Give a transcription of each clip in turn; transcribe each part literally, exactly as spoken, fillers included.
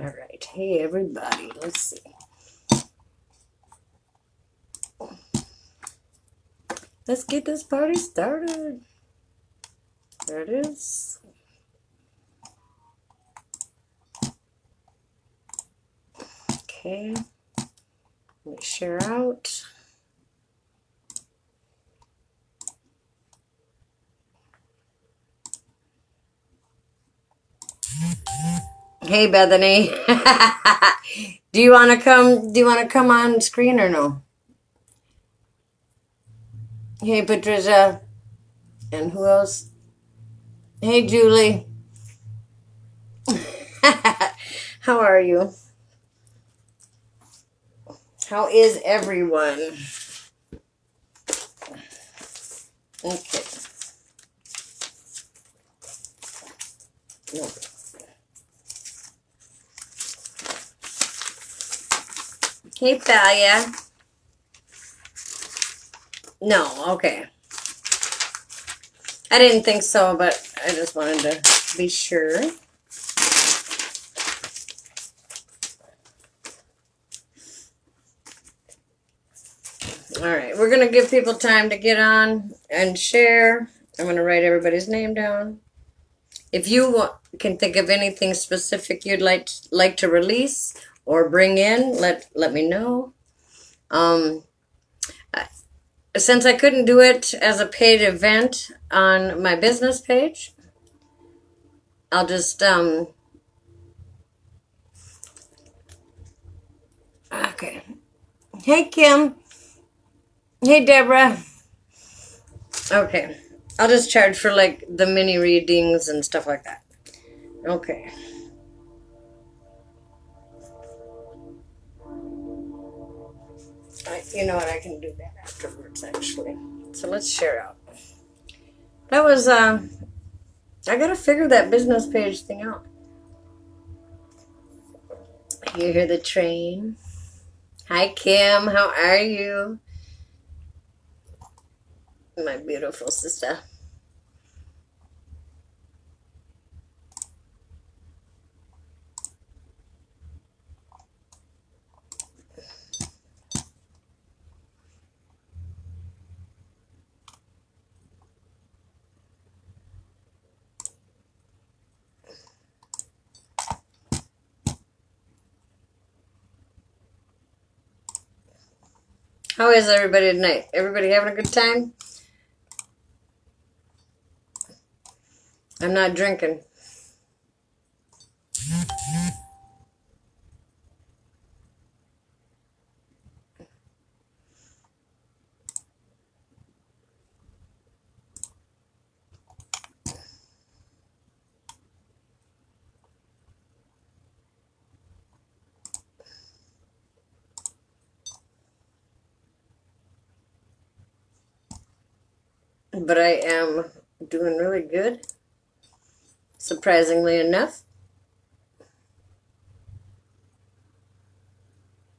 All right. Hey, everybody. Let's see. Let's get this party started. There it is. Okay. Let me share out. Hey, Bethany. Do you want to come? Do you want to come on screen or no? Hey, Patricia. And who else? Hey, Julie. How are you? How is everyone? Okay. No. Hey, Thalia. No, okay. I didn't think so, but I just wanted to be sure. All right, we're going to give people time to get on and share. I'm going to write everybody's name down. If you want, can think of anything specific you'd like to, like to release or bring in, let, let me know. Um... Since I couldn't do it as a paid event on my business page, I'll just, um, okay. Hey, Kim. Hey, Deborah. Okay. I'll just charge for, like, the mini readings and stuff like that. Okay. You know what, I can do that afterwards, actually. So let's share out. That was, uh, I gotta figure that business page thing out. You hear the train? Hi, Kim. How are you? My beautiful sister. How is everybody tonight? Everybody having a good time? I'm not drinking. But I am doing really good, surprisingly enough.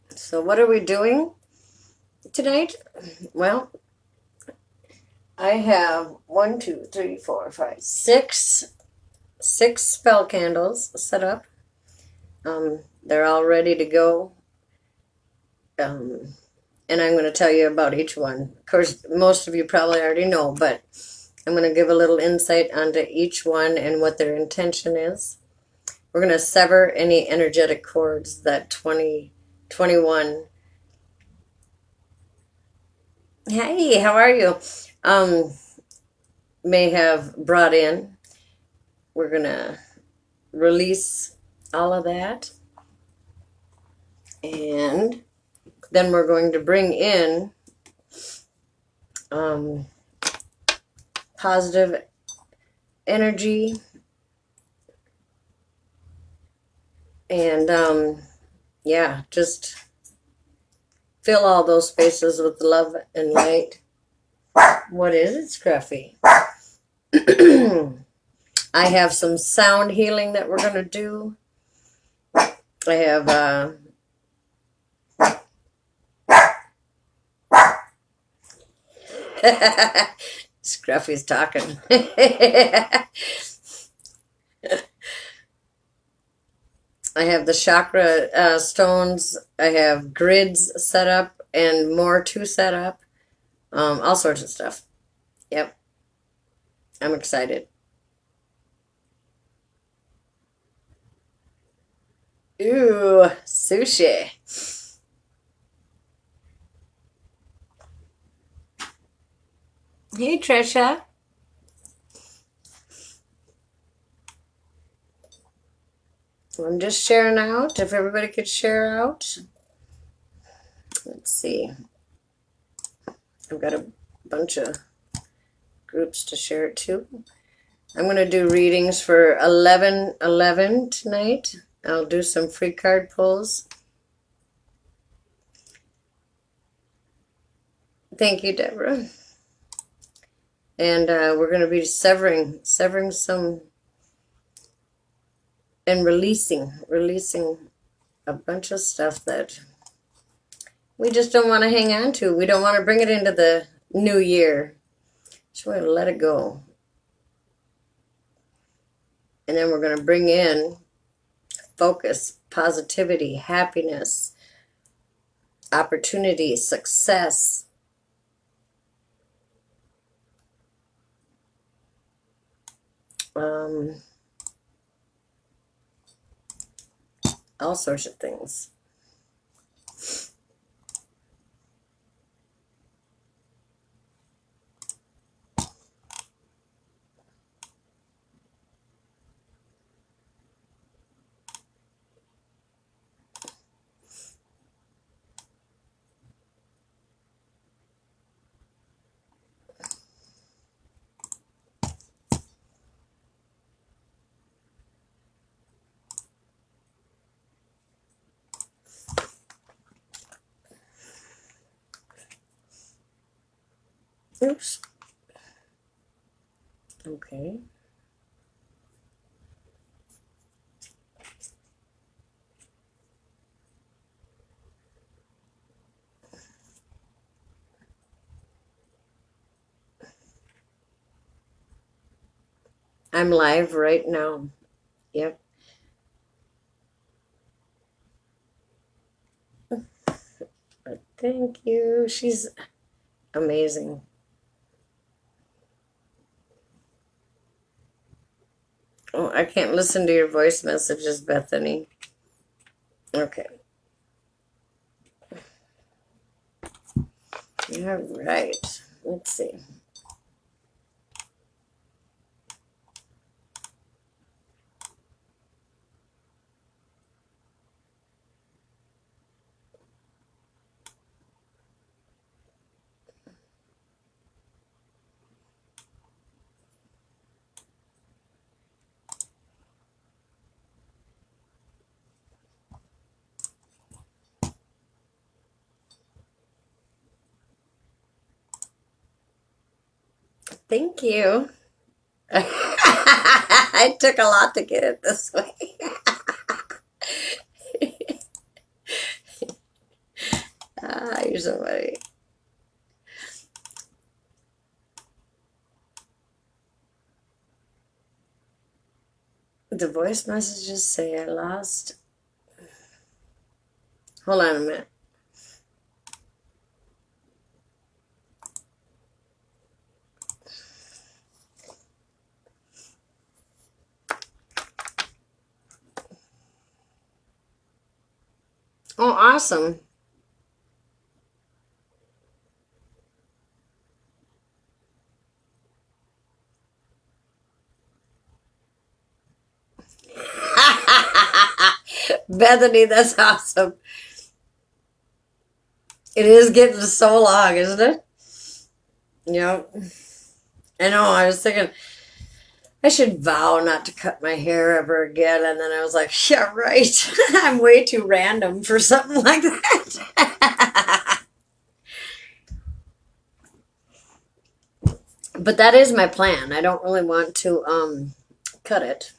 So what are we doing tonight? Well, I have one, two, three, four, five, six, six spell candles set up. Um, they're all ready to go. Um... And I'm going to tell you about each one. Of course, most of you probably already know, but I'm going to give a little insight onto each one and what their intention is. We're going to sever any energetic cords that twenty, twenty-one. Hey, how are you? Um, may have brought in. We're going to release all of that. And then we're going to bring in um, positive energy and, um, yeah, just fill all those spaces with love and light. What is it, Scruffy? I have some sound healing that we're going to do. I have... Uh, Scruffy's talking. I have the chakra uh, stones, I have grids set up and more to set up, um, all sorts of stuff. Yep. I'm excited. Ooh, sushi. Hey, Trisha. I'm just sharing out. If everybody could share out. Let's see. I've got a bunch of groups to share it to. I'm going to do readings for eleven eleven tonight. I'll do some free card pulls. Thank you, Deborah. And uh, we're going to be severing, severing some, and releasing, releasing a bunch of stuff that we just don't want to hang on to. We don't want to bring it into the new year. Just want to let it go. And then we're going to bring in focus, positivity, happiness, opportunity, success. Um, all sorts of things. Oops. Okay. I'm live right now. Yep. Thank you. She's amazing. Oh, I can't listen to your voice messages, Bethany. Okay. All right. Let's see. Thank you. It took a lot to get it this way. Ah, you're somebody. The voice messages say I lost. Hold on a minute. Oh, awesome. Bethany, that's awesome. It is getting so long, isn't it? Yep. I know, I was thinking, I should vow not to cut my hair ever again. And then I was like, yeah, right. I'm way too random for something like that. But that is my plan. I don't really want to um, cut it.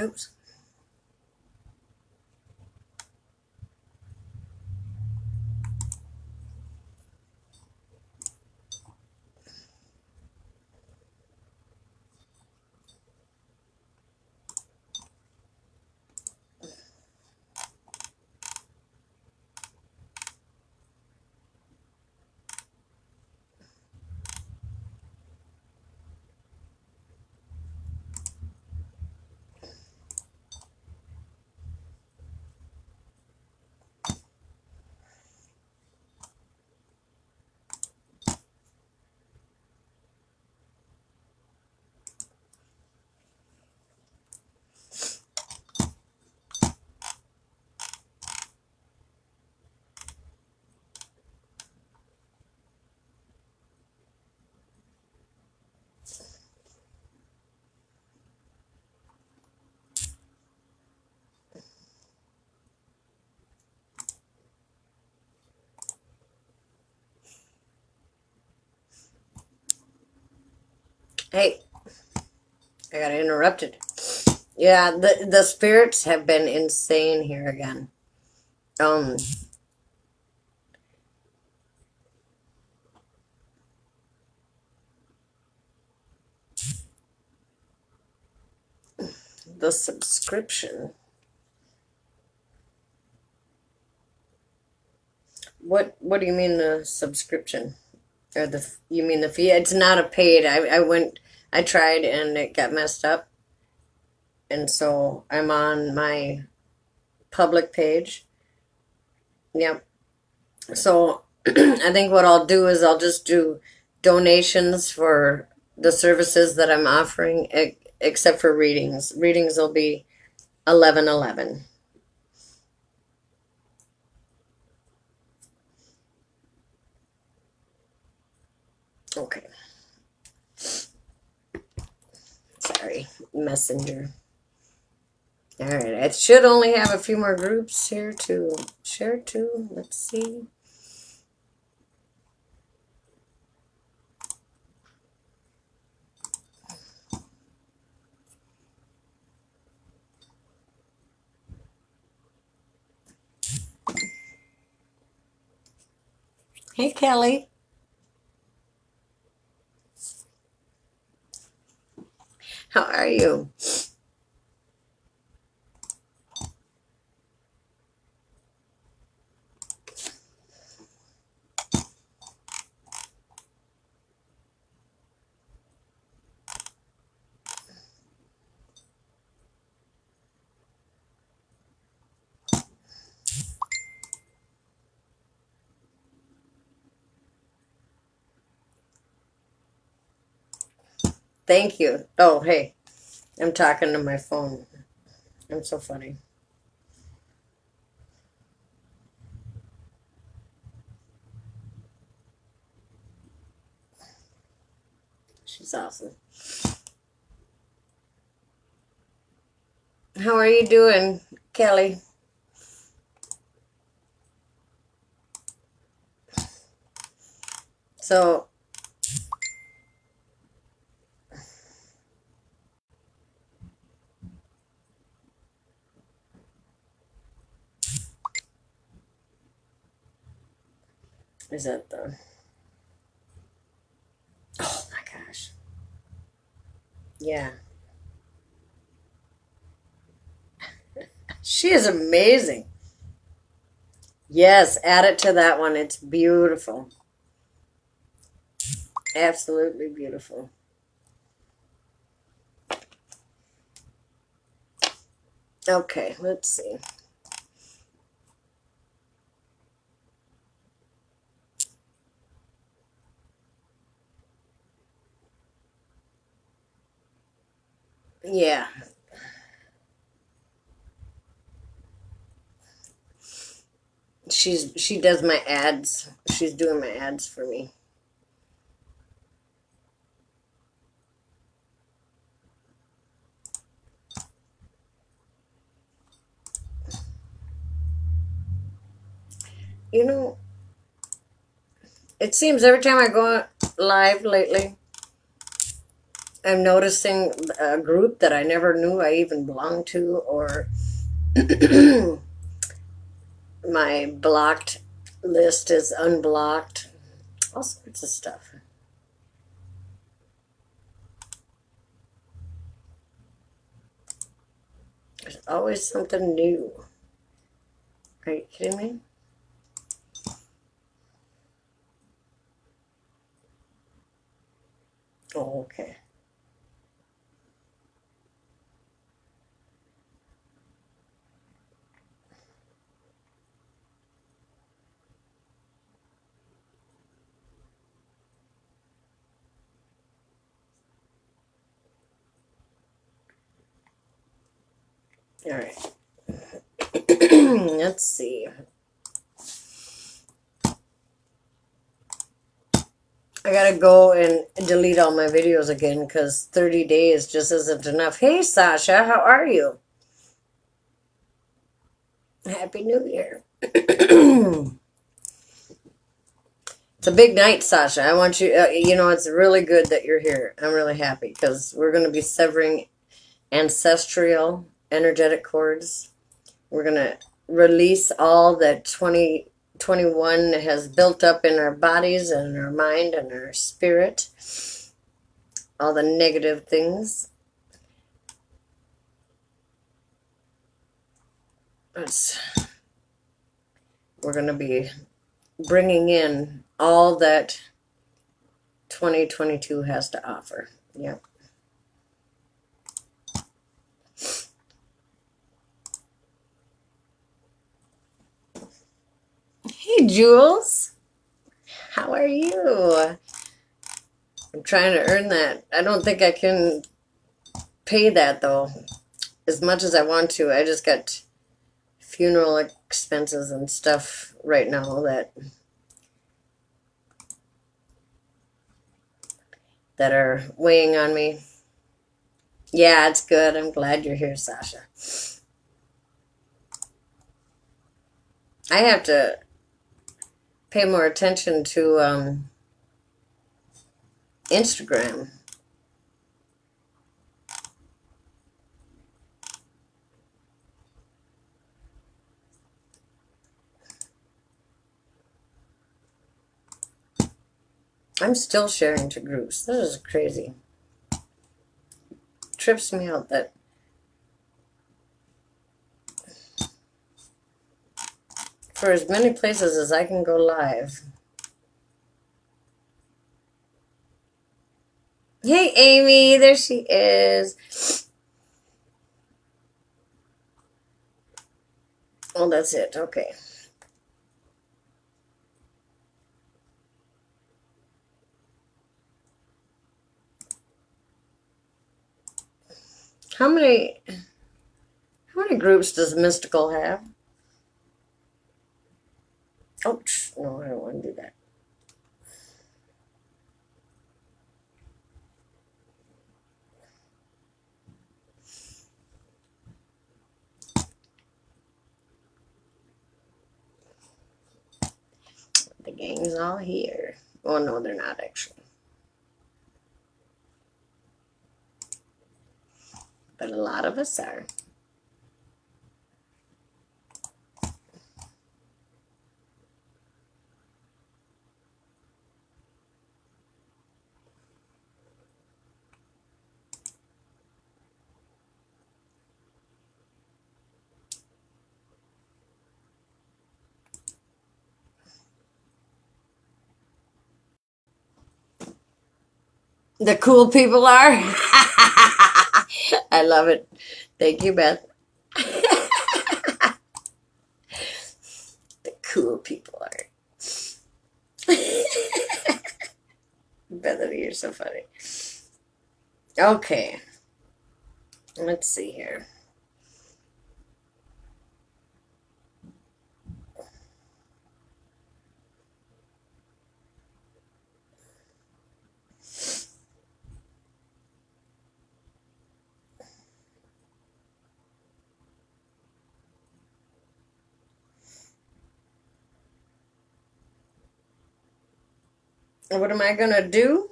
Oops. Hey, I got interrupted. Yeah, the, the spirits have been insane here again. Um, the subscription. What, what do you mean the subscription? Or the, you mean the fee? It's not a paid. I, I went, I tried and it got messed up. And so I'm on my public page. Yep. So I think what I'll do is I'll just do donations for the services that I'm offering, except for readings. Readings will be eleven eleven. Okay. Sorry, Messenger. All right, I should only have a few more groups here to share to. Let's see. Hey, Kelly. How are you? Thank you. Oh, hey, I'm talking to my phone. I'm so funny. She's awesome. How are you doing, Kelly? So... Is that the... Oh my gosh. Yeah. She is amazing. Yes, add it to that one. It's beautiful. Absolutely beautiful. Okay, let's see. Yeah. She's she does my ads. She's doing my ads for me. You know, it seems every time I go live lately, I'm noticing a group that I never knew I even belonged to, or my blocked list is unblocked. All sorts of stuff. There's always something new. Are you kidding me? Oh, okay. All right. Let's see. I gotta go and delete all my videos again because thirty days just isn't enough. Hey, Sasha, how are you? Happy New Year. It's a big night, Sasha. I want you, uh, you know, it's really good that you're here. I'm really happy because we're going to be severing ancestral energetic cords. We're going to release all that twenty twenty-one has built up in our bodies and our mind and our spirit. All the negative things. It's, we're going to be bringing in all that twenty twenty-two has to offer. Yep. Hey, Jules. How are you? I'm trying to earn that. I don't think I can pay that, though, as much as I want to. I just got funeral expenses and stuff right now that that are weighing on me. Yeah, it's good. I'm glad you're here, Sasha. I have to pay more attention to um, Instagram. I'm still sharing to groups. This is crazy. It trips me out that for as many places as I can go live. Hey, Amy, there she is. Well, that's it. Okay. How many how many groups does Mystical have? Ouch. No, I don't want to do that. The gang's all here. Oh, no, they're not, actually. But a lot of us are. The cool people are. I love it. Thank you, Beth. The cool people are. Bethany, you're so funny. Okay. Let's see here. What am I going to do?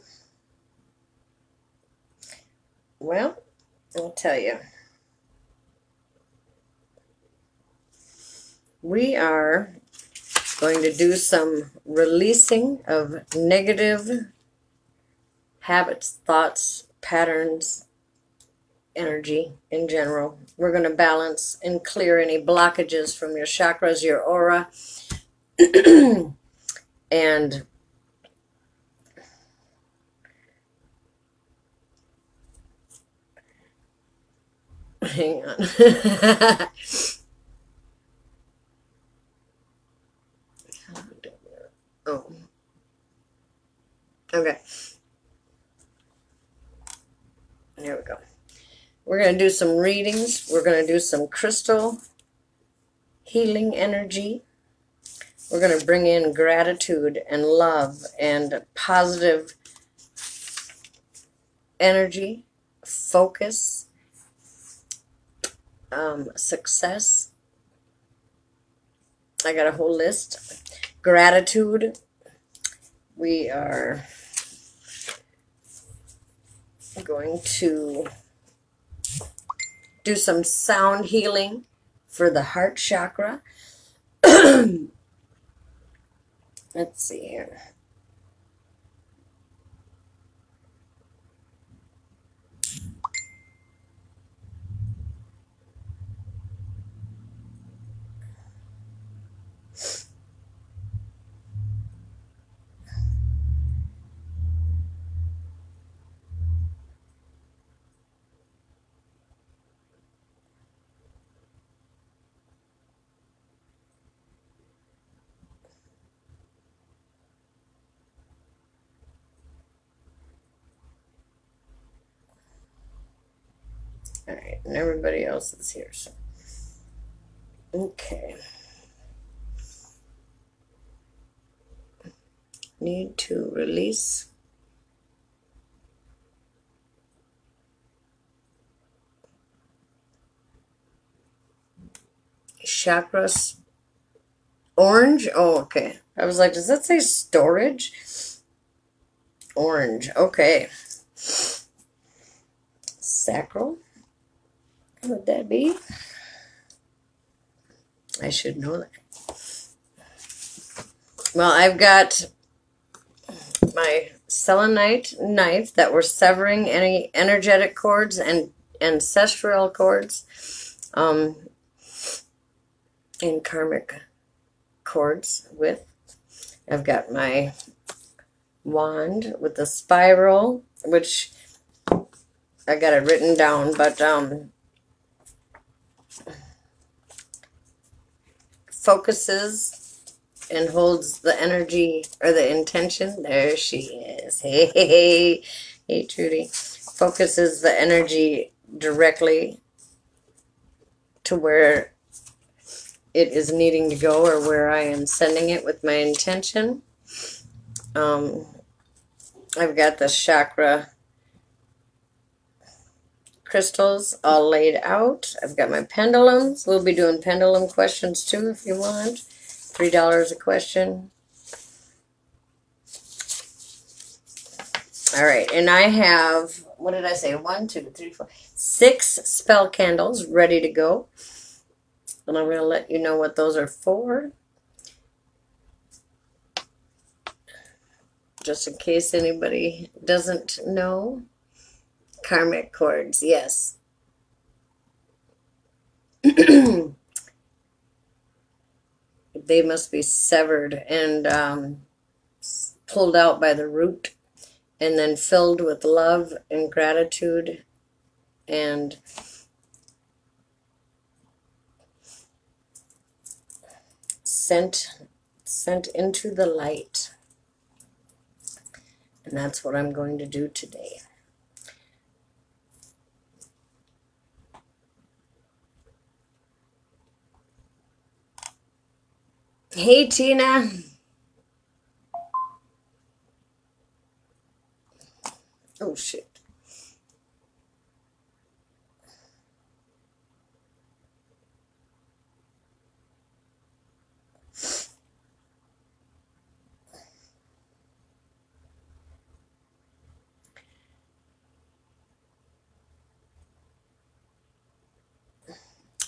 Well, I'll tell you. We are going to do some releasing of negative habits, thoughts, patterns, energy in general. We're going to balance and clear any blockages from your chakras, your aura, and hang on. Oh, okay. There we go. We're going to do some readings. We're going to do some crystal healing energy. We're going to bring in gratitude and love and positive energy, focus, um, success. I got a whole list. Gratitude. We are going to do some sound healing for the heart chakra. Let's see here. All right, and everybody else is here, so. Okay. Need to release. Chakras. Orange? Oh, okay. I was like, does that say storage? Orange, okay. Sacral? Would that be? I should know that. Well, I've got my selenite knife that we're severing any energetic cords and ancestral cords um, and karmic cords with. I've got my wand with the spiral, which I got it written down, but um focuses and holds the energy or the intention. There she is. Hey, hey, hey, hey, Trudy. Focuses the energy directly to where it is needing to go or where I am sending it with my intention. Um, I've got the chakra crystals all laid out. I've got my pendulums. We'll be doing pendulum questions too if you want. three dollars a question. All right, and I have, what did I say? One, two, three, four, six spell candles ready to go. And I'm going to let you know what those are for, just in case anybody doesn't know. Karmic cords, yes. They must be severed and um, pulled out by the root and then filled with love and gratitude and sent, sent into the light. And that's what I'm going to do today. Hey, Tina. Oh, shit.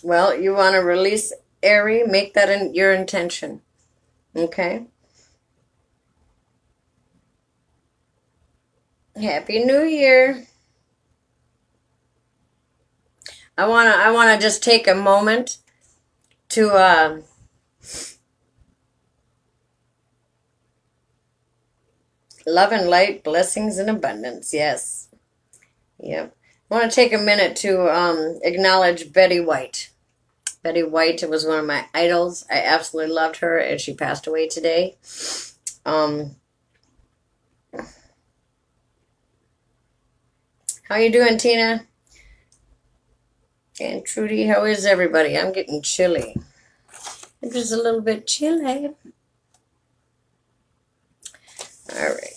Well, you want to release Aries, make that in your intention. Okay? Happy New Year. I want to I want to just take a moment to uh, love and light, blessings and abundance. Yes. Yep. I want to take a minute to um, acknowledge Betty White. Betty White was one of my idols. I absolutely loved her, and she passed away today. Um, how you doing, Tina? And Trudy, how is everybody? I'm getting chilly. I'm just a little bit chilly. All right.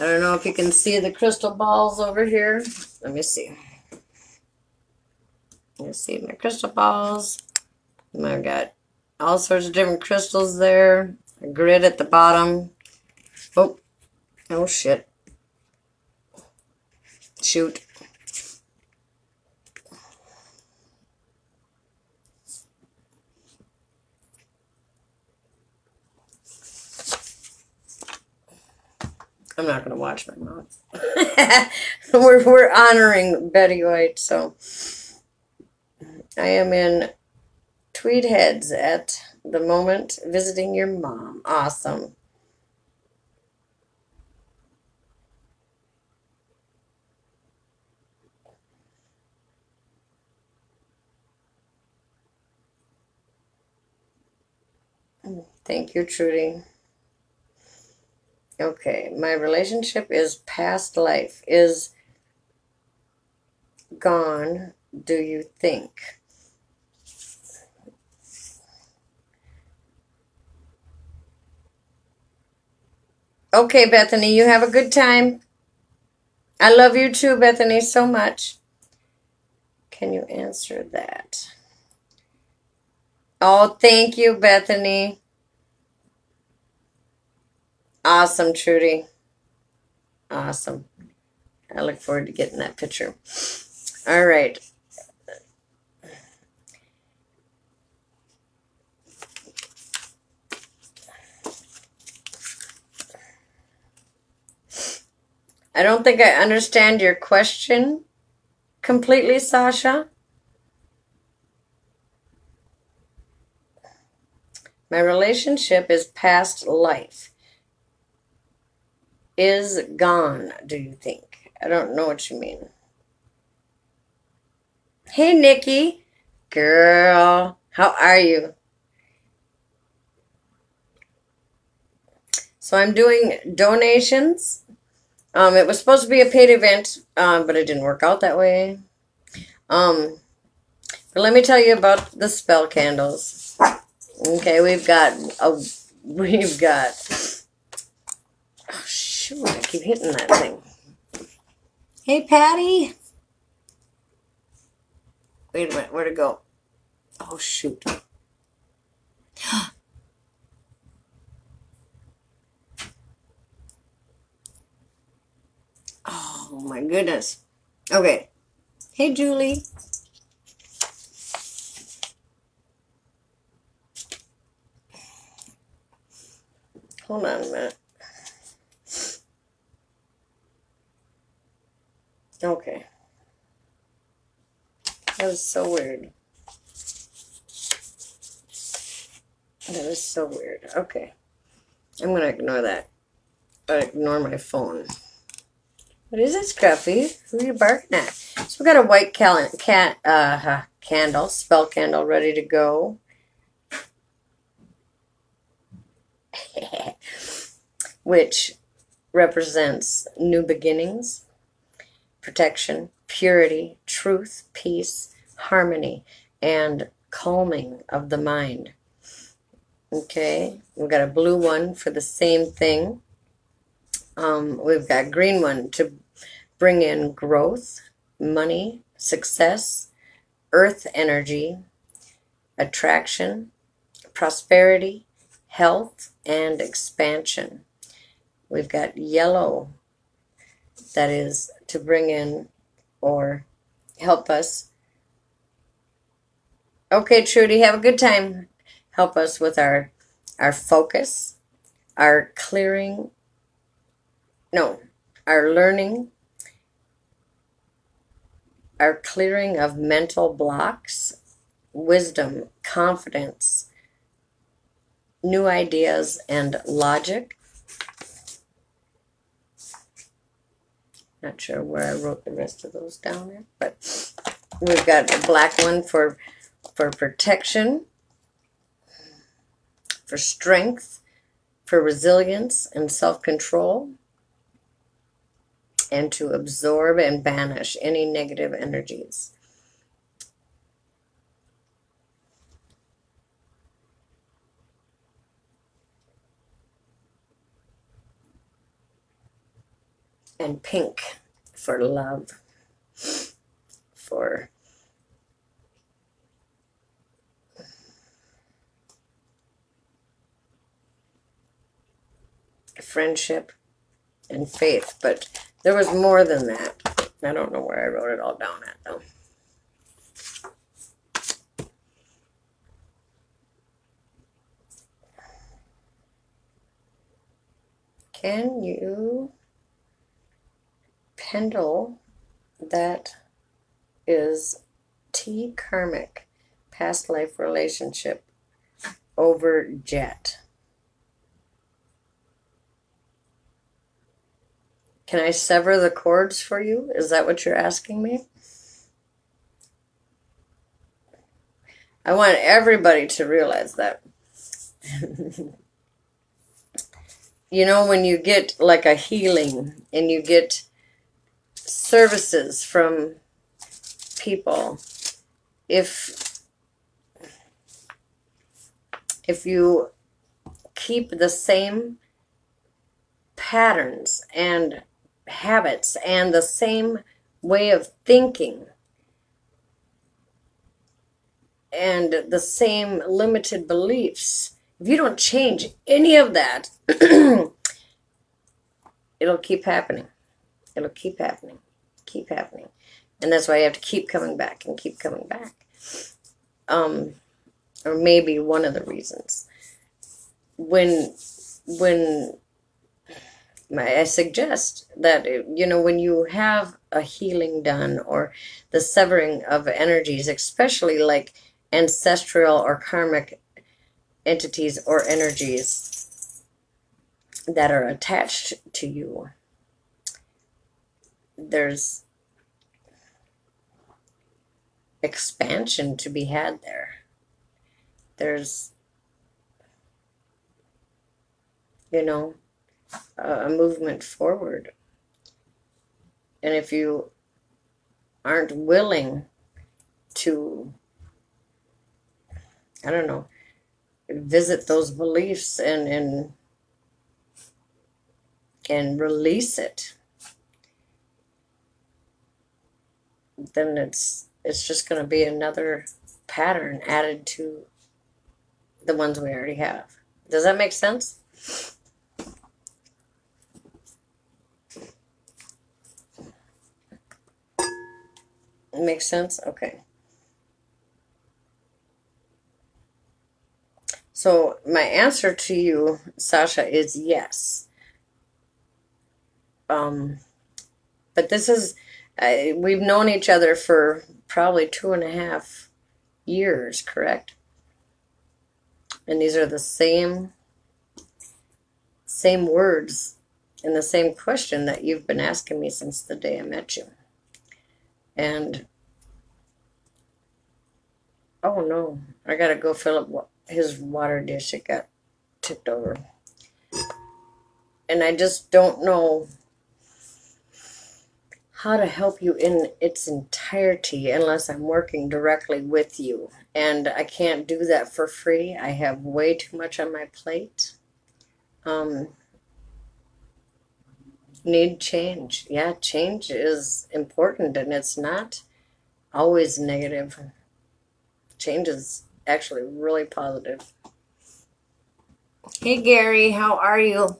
I don't know if you can see the crystal balls over here. Let me see. Let me see my crystal balls. I've got all sorts of different crystals there. A grid at the bottom. Oh, oh shit. Shoot. I'm not going to watch my mouth. we're, we're honoring Betty White, so. I am in Tweed Heads at the moment, visiting your mom. Awesome. Thank you, Trudy. Okay, my relationship is past life, is gone, do you think? Okay, Bethany, you have a good time. I love you too, Bethany, so much. Can you answer that? Oh, thank you, Bethany. Awesome, Trudy. Awesome. I look forward to getting that picture. All right. I don't think I understand your question completely, Sasha. My relationship is past life. Is gone, do you think? I don't know what you mean. Hey, Nikki. Girl, how are you? So I'm doing donations. Um, it was supposed to be a paid event, um, but it didn't work out that way. Um, but let me tell you about the spell candles. Okay, we've got a, we've got... Oh, shoot, I keep hitting that thing. Hey, Patty. Wait a minute, where'd it go? Oh, shoot. Oh, my goodness. Okay. Hey, Julie. Hold on a minute. Okay. That was so weird. That was so weird. Okay. I'm going to ignore that. But ignore my phone. What is it, Scruffy? Who are you barking at? So we got a white cal cat, uh, candle, spell candle ready to go. Which represents new beginnings. Protection, purity, truth, peace, harmony, and calming of the mind. Okay, we've got a blue one for the same thing. Um, we've got a green one to bring in growth, money, success, earth energy, attraction, prosperity, health and expansion. We've got yellow, that is to bring in or help us. Okay, Trudy, have a good time. Help us with our, our focus, our clearing, no, our learning, our clearing of mental blocks, wisdom, confidence, new ideas, and logic. Not sure where I wrote the rest of those down there, but we've got the black one for, for protection, for strength, for resilience and self-control, and to absorb and banish any negative energies. And pink for love, for friendship and faith. But there was more than that. I don't know where I wrote it all down at, though. Can you Pendle, that is T karmic, past life relationship, over jet. Can I sever the cords for you? Is that what you're asking me? I want everybody to realize that. You know, when you get like a healing and you get services from people, if if you keep the same patterns and habits and the same way of thinking and the same limited beliefs, if you don't change any of that, it'll keep happening. It'll keep happening, keep happening. And that's why you have to keep coming back and keep coming back. Um, or maybe one of the reasons. When, when my, I suggest that, you know, when you have a healing done or the severing of energies, especially like ancestral or karmic entities or energies that are attached to you, there's expansion to be had there. There's, you know, a movement forward. And if you aren't willing to, I don't know, visit those beliefs and, and, and release it, then it's it's just going to be another pattern added to the ones we already have. Does that make sense? It makes sense? Okay. So my answer to you, Sasha, is yes. Um, but this is... I, we've known each other for probably two and a half years, correct? And these are the same, same words and the same question that you've been asking me since the day I met you. And, oh no, I gotta go fill up his water dish. It got tipped over. And I just don't know how to help you in its entirety unless I'm working directly with you. And I can't do that for free. I have way too much on my plate. Um, need change. Yeah, change is important, and it's not always negative. Change is actually really positive. Hey, Gary, how are you?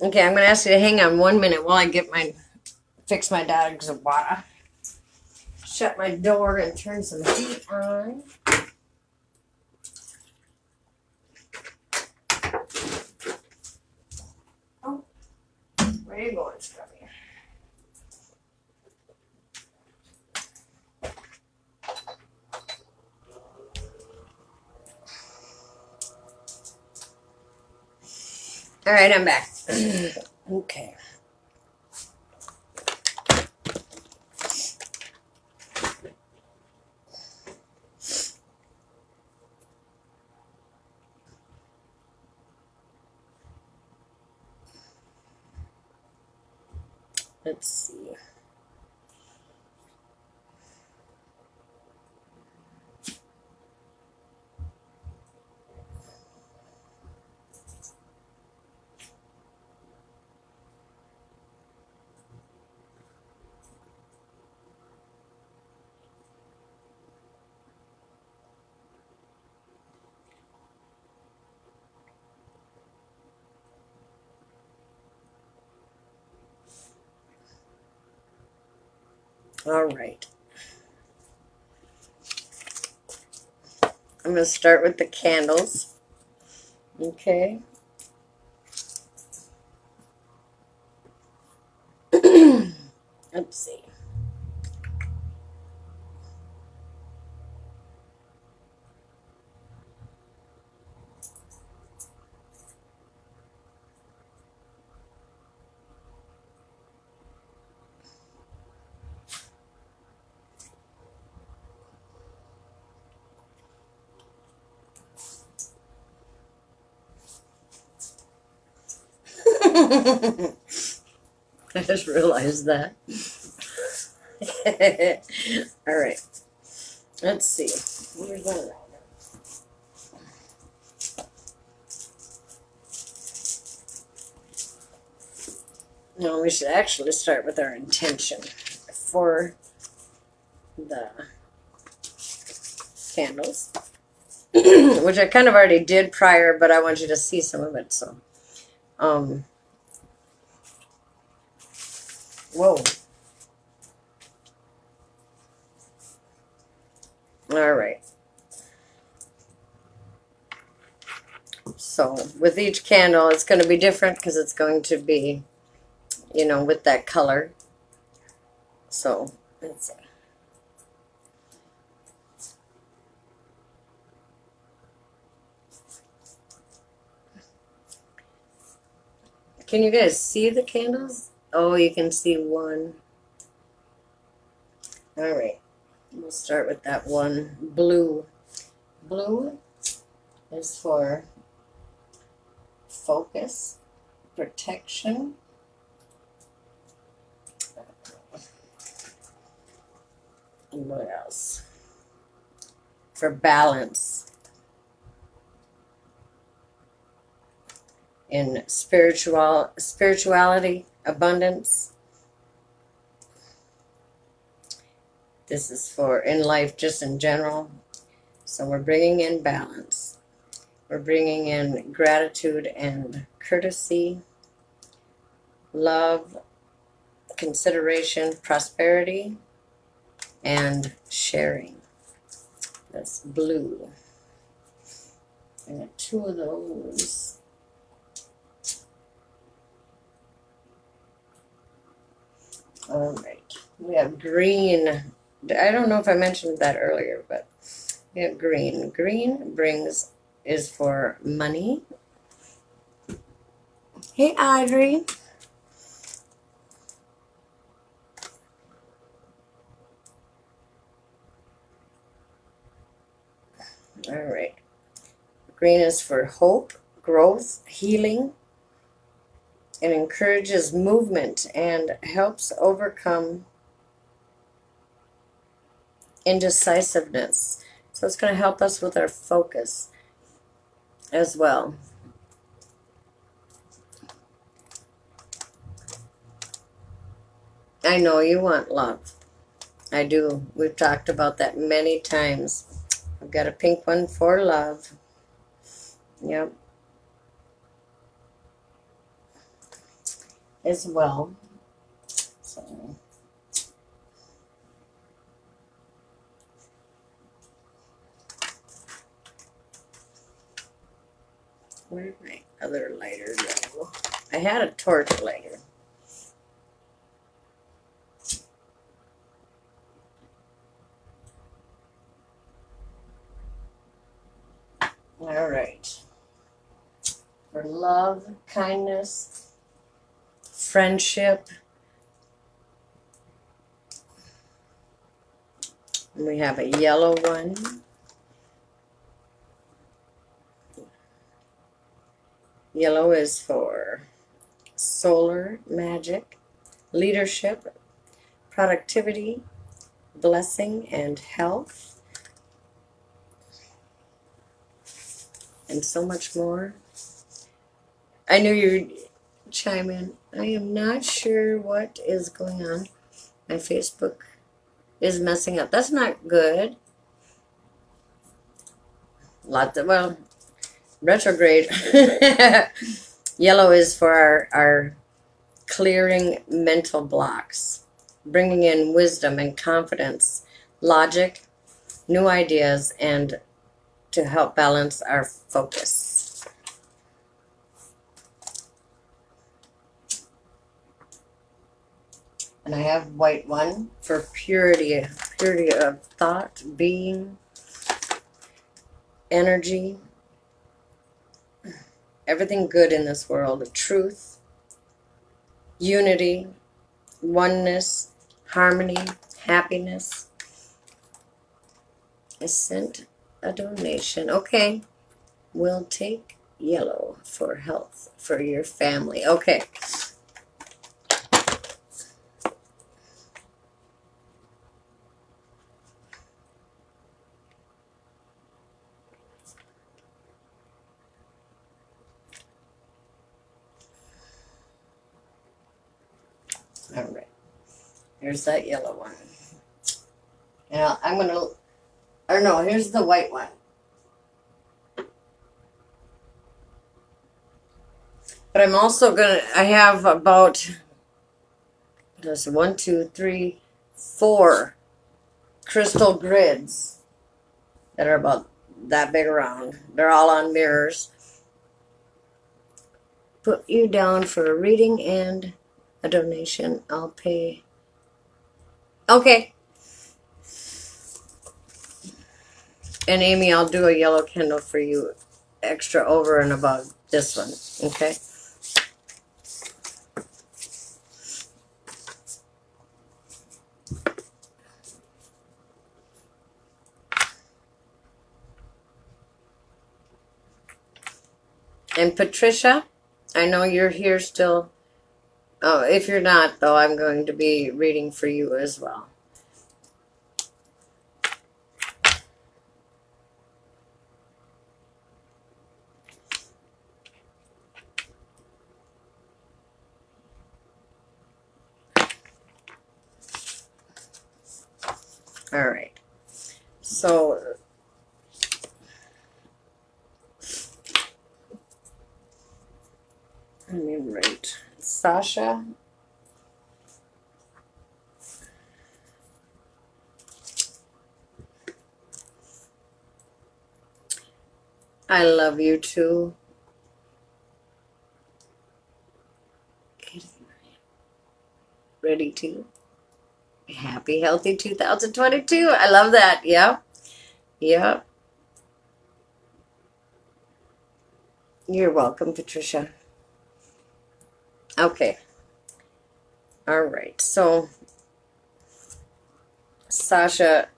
Okay, I'm going to ask you to hang on one minute while I get my, fix my dog's water. Shut my door and turn some heat on. Oh, where are you going, Scrubby? All right, I'm back. Okay. Let's see. All right. I'm going to start with the candles. Okay. Let's see. I just realized that. All right. Let's see. Where's my lighter? No, we should actually start with our intention for the candles, which I kind of already did prior, but I want you to see some of it. So, um. Whoa. All right. So with each candle, it's going to be different because it's going to be, you know, with that color. So let's see. Can you guys see the candles? Oh, you can see one. All right. We'll start with that one. Blue. Blue is for focus, protection. And what else? For balance. In spiritual spirituality. Abundance. This is for in life, just in general. So we're bringing in balance. We're bringing in gratitude and courtesy, love, consideration, prosperity, and sharing. That's blue. I got two of those. All right, we have green. I don't know if I mentioned that earlier, but we have green. Green brings is for money. Hey, Audrey. All right. Green is for hope, growth, healing. It encourages movement and helps overcome indecisiveness. So it's going to help us with our focus as well. I know you want love. I do. We've talked about that many times. I've got a pink one for love. Yep. as well. So where's my other lighter go? I had a torch lighter. All right. For love, kindness, friendship. And we have a yellow one. Yellow is for solar magic, leadership, productivity, blessing, and health, and so much more. I knew you'd chime in. I am not sure what is going on. My Facebook is messing up. That's not good. Lots of, well, retrograde. Yellow is for our, our clearing mental blocks, bringing in wisdom and confidence, logic, new ideas, and to help balance our focus. And I have white one for purity, purity of thought, being, energy, everything good in this world, of truth, unity, oneness, harmony, happiness. I sent a donation. Okay, we'll take yellow for health for your family. Okay. Here's that yellow one. Now I'm gonna, or no, here's the white one. But I'm also gonna, I have about just one, two, three, four crystal grids that are about that big around. They're all on mirrors. Put you down for a reading and a donation. I'll pay. Okay. And Amy, I'll do a yellow candle for you extra over and above this one. Okay. And Patricia, I know you're here still. Oh, if you're not, though, I'm going to be reading for you as well. All right. So let me write. Sasha, I love you too. Ready to? Happy, healthy two thousand twenty-two. I love that. Yep. Yep. You're welcome, Patricia. Okay. All right. So, Sasha,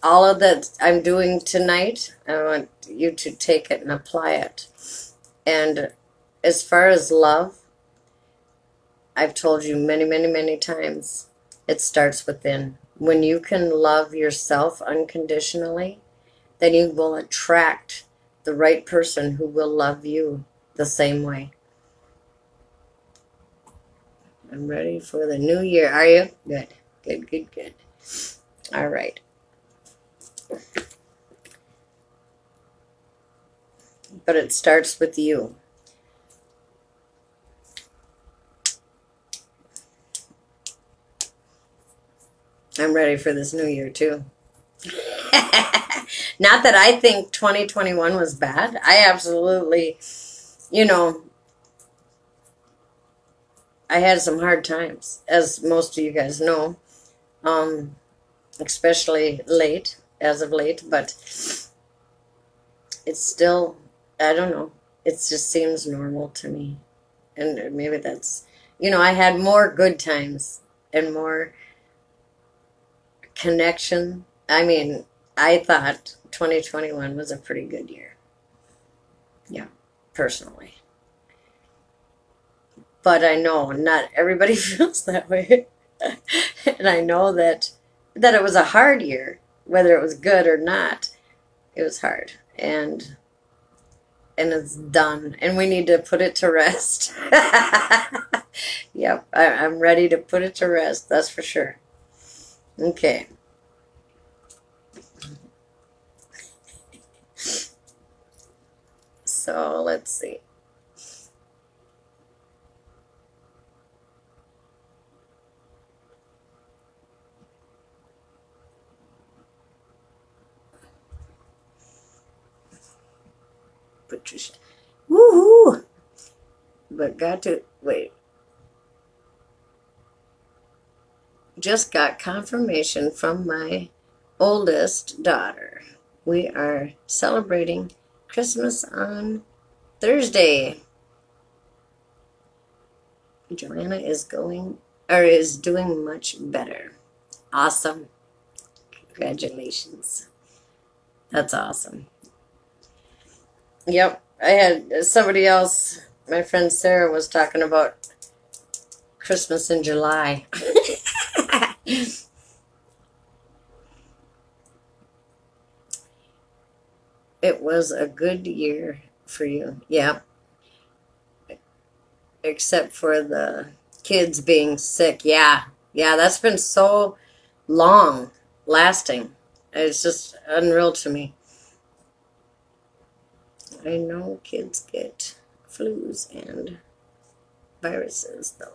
all of that I'm doing tonight, I want you to take it and apply it. And as far as love, I've told you many, many, many times, it starts within. When you can love yourself unconditionally, then you will attract the right person who will love you the same way. I'm ready for the new year. Are you? Good. Good, good, good. All right. But it starts with you. I'm ready for this new year, too. Not that I think twenty twenty-one was bad. I absolutely, you know, I had some hard times, as most of you guys know, um, especially late, as of late, but it's still, I don't know, it just seems normal to me. And maybe that's, you know, I had more good times and more connection. I mean, I thought twenty twenty-one was a pretty good year. Yeah, personally. But I know not everybody feels that way. And I know that that it was a hard year, whether it was good or not. It was hard. And and it's done. And we need to put it to rest. Yep, I, I'm ready to put it to rest, that's for sure. Okay. So, let's see. Patricia. Woohoo! But got to wait. Just got confirmation from my oldest daughter. We are celebrating Christmas on Thursday. Joanna is going or is doing much better. Awesome. Congratulations. That's awesome. Yep, I had somebody else, my friend Sarah, was talking about Christmas in July. It was a good year for you. Yeah. Except for the kids being sick. Yeah. Yeah, that's been so long lasting. It's just unreal to me. I know kids get flus and viruses, though.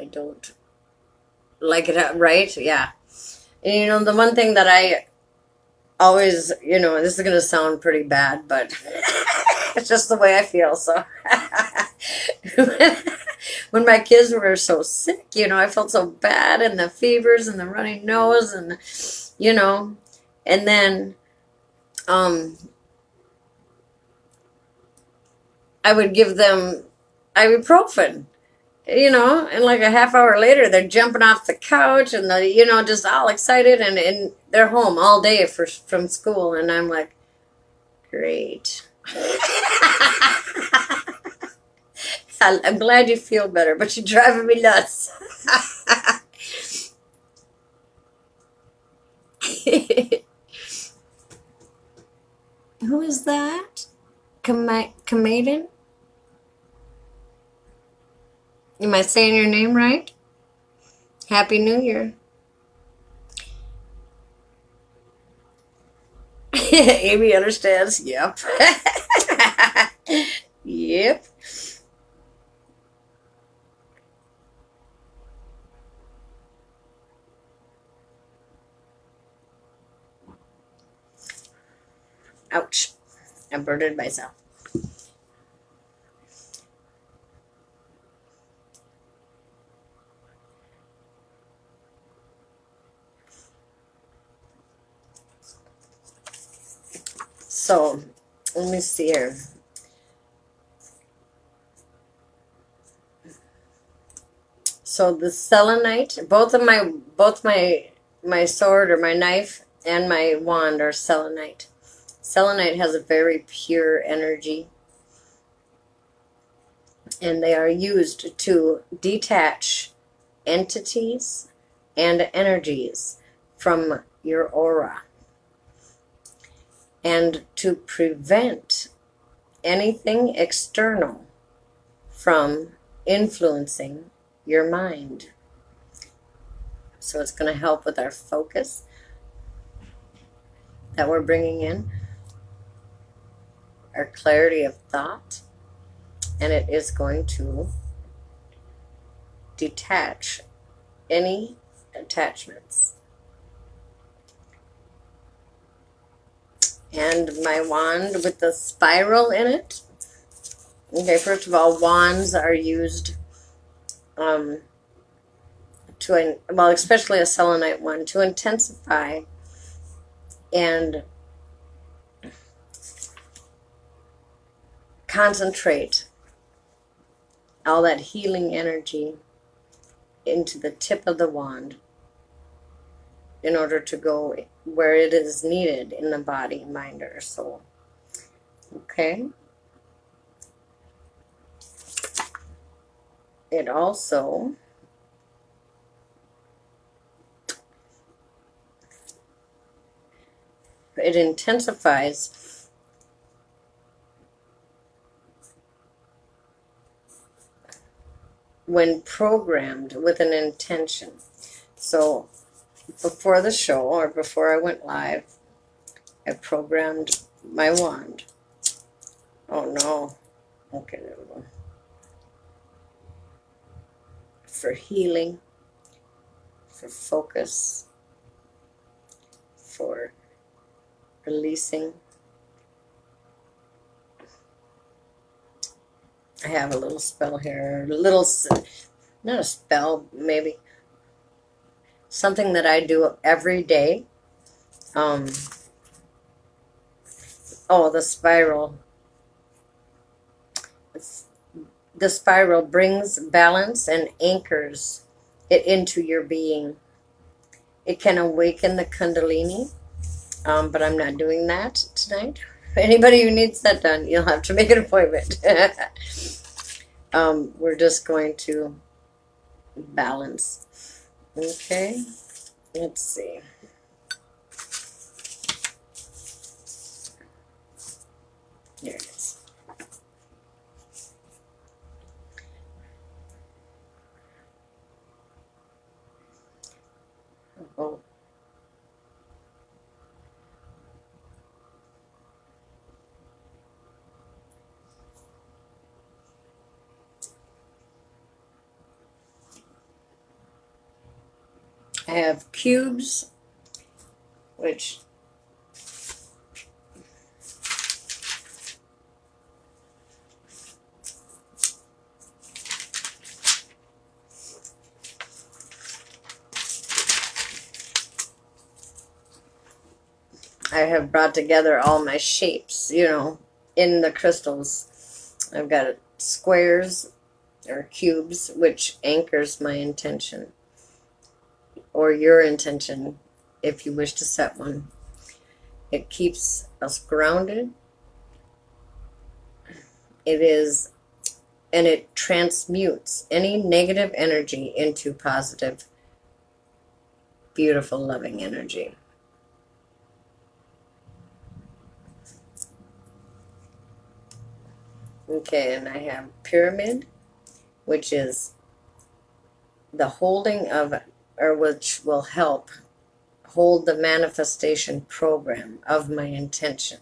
I don't like it, right? Yeah. And, you know, the one thing that I always, you know, this is going to sound pretty bad, but it's just the way I feel, so. When my kids were so sick, you know, I felt so bad, and the fevers and the runny nose and, you know, and then, um... I would give them ibuprofen, you know, and like a half hour later, they're jumping off the couch and, the, you know, just all excited, and, and they're home all day for, from school, and I'm like, great. I'm glad you feel better, but you're driving me nuts. Who is that? Kamaden? Am I saying your name right? Happy New Year. Amy understands. Yep. Yep. Ouch. I burned myself. So, let me see here. So the selenite, both of my both my my sword or my knife and my wand are selenite. Selenite has a very pure energy, and they are used to detach entities and energies from your aura and to prevent anything external from influencing your mind. So it's going to help with our focus that we're bringing in, our clarity of thought, and it is going to detach any attachments and my wand with the spiral in it. Okay, first of all, wands are used um, to, well, especially a selenite one, to intensify and concentrate all that healing energy into the tip of the wand in order to go where it is needed in the body, mind, or soul. Okay. It also it intensifies when programmed with an intention. So before the show, or before I went live, I programmed my wand. Oh no. Okay, there we go. For healing, for focus, for releasing. I have a little spell here. A little, not a spell, maybe. Something that I do every day. Um, oh, the spiral. It's, the spiral brings balance and anchors it into your being. It can awaken the Kundalini, um, but I'm not doing that tonight. Anybody who needs that done, you'll have to make an appointment. um, we're just going to balance. Okay, let's see. There it is. Oh. I have cubes, which I have brought together all my shapes, you know, in the crystals. I've got squares or cubes, which anchors my intention. Or your intention, if you wish to set one. It keeps us grounded. It is, and it transmutes any negative energy into positive, beautiful, loving energy. Okay, and I have pyramid, which is the holding of or which will help hold the manifestation program of my intention.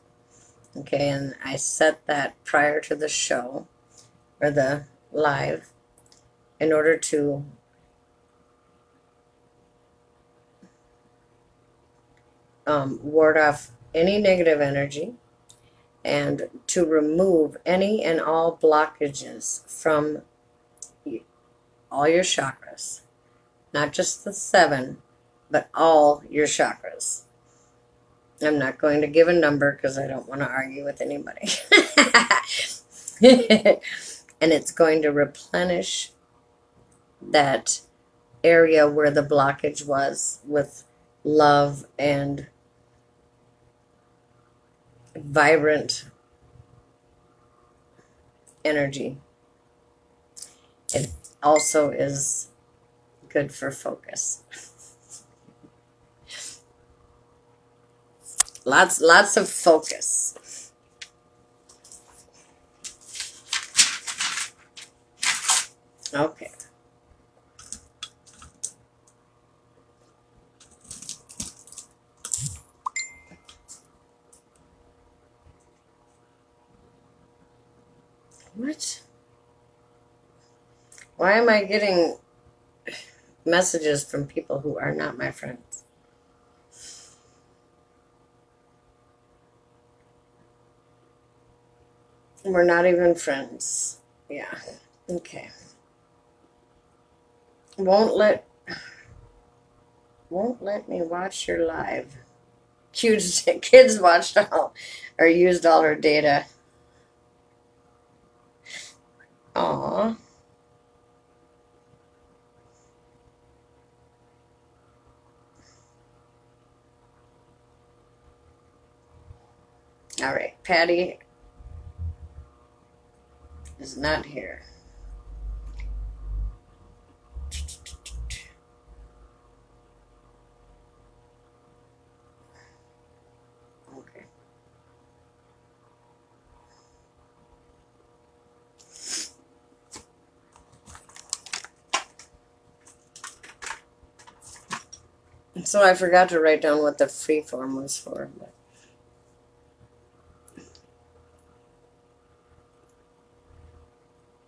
Okay, and I set that prior to the show, or the live, in order to um, ward off any negative energy and to remove any and all blockages from all your chakras. Not just the seven, but all your chakras. I'm not going to give a number because I don't want to argue with anybody. And it's going to replenish that area where the blockage was with love and vibrant energy. It also is good for focus. Lots, lots of focus. Okay. What? Why am I getting messages from people who are not my friends? We're not even friends. Yeah. Okay. Won't let won't let me watch your live. Kids kids watched all or used all her data. Aw. All right, Patty is not here. Okay. So I forgot to write down what the free form was for, but.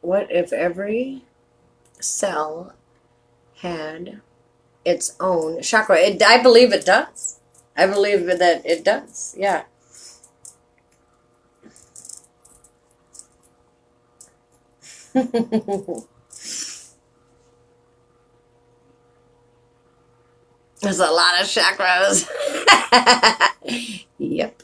What if every cell had its own chakra? It, I believe it does. I believe that it does, yeah. There's a lot of chakras. Yep.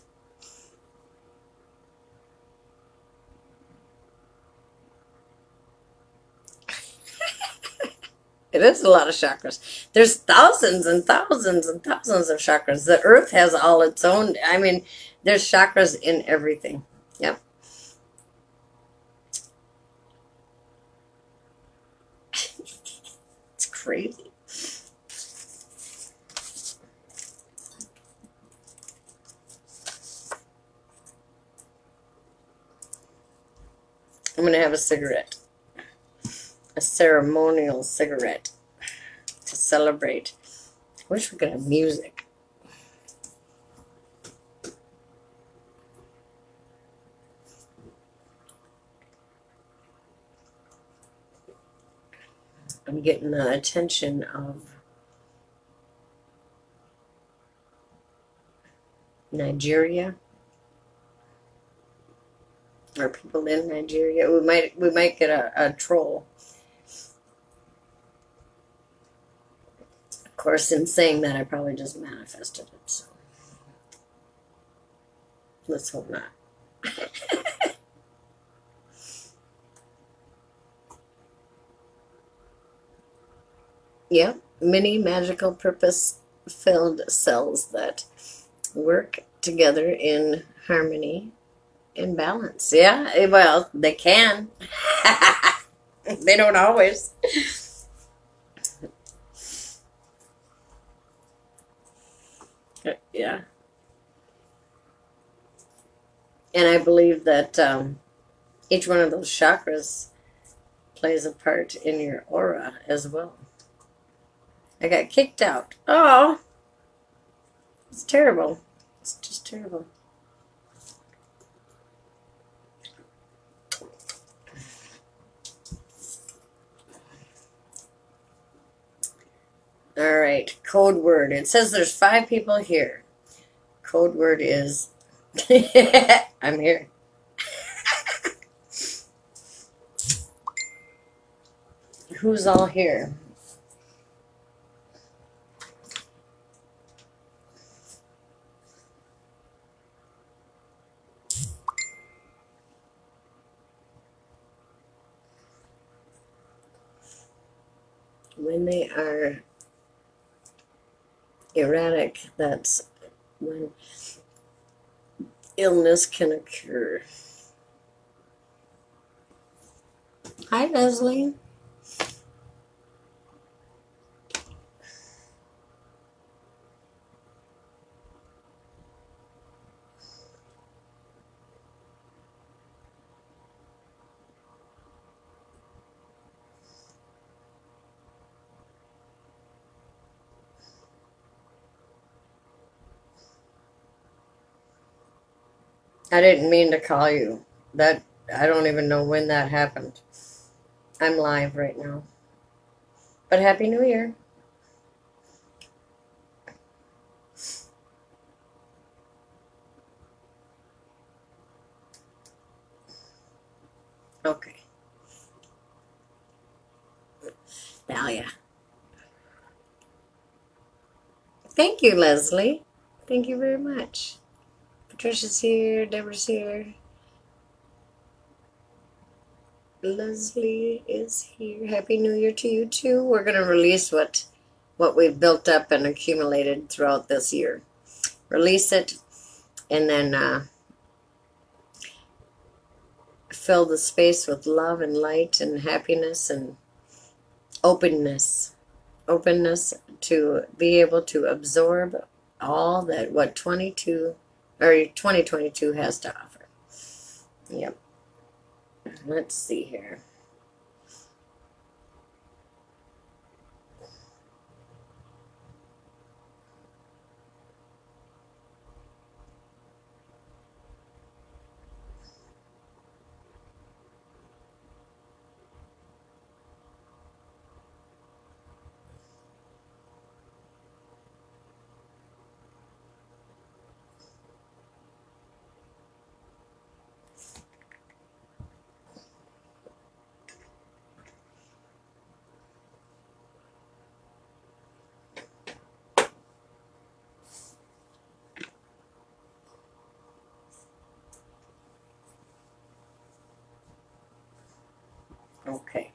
It is a lot of chakras. There's thousands and thousands and thousands of chakras. The earth has all its own. I mean, there's chakras in everything. Yep. It's crazy. I'm going to have a cigarette. A ceremonial cigarette to celebrate. I wish we could have music. I'm getting the attention of Nigeria. Or people in Nigeria. We might we might get a, a troll. Of course, in saying that, I probably just manifested it, so let's hope not. Yeah, many magical purpose-filled cells that work together in harmony and balance. Yeah, well, they can. They don't always. Yeah. And I believe that um, each one of those chakras plays a part in your aura as well. I got kicked out. Oh, it's terrible. It's just terrible. All right, code word. It says there's five people here. Code word is, I'm here. Who's all here? When they are erratic, that's when illness can occur. Hi, Leslie. I didn't mean to call you. That I don't even know when that happened. I'm live right now. But Happy New Year. Okay. Thalia. Thank you, Leslie. Thank you very much. Patricia's here. Deborah's here. Leslie is here. Happy New Year to you too. We're going to release what what we've built up and accumulated throughout this year. Release it, and then uh, fill the space with love and light and happiness and openness. Openness to be able to absorb all that what twenty-two or twenty twenty-two has to offer. Yep. Let's see here. Okay,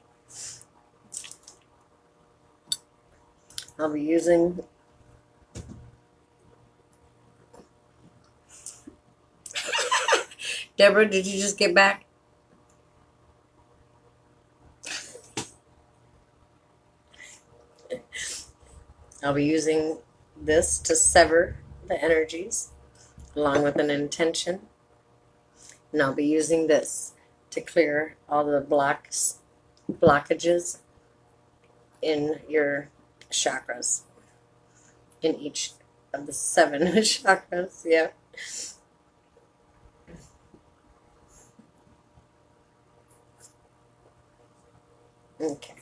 I'll be using Deborah, did you just get back? I'll be using this to sever the energies along with an intention, and I'll be using this to clear all the blocks blockages in your chakras, in each of the seven chakras. Yeah. Okay.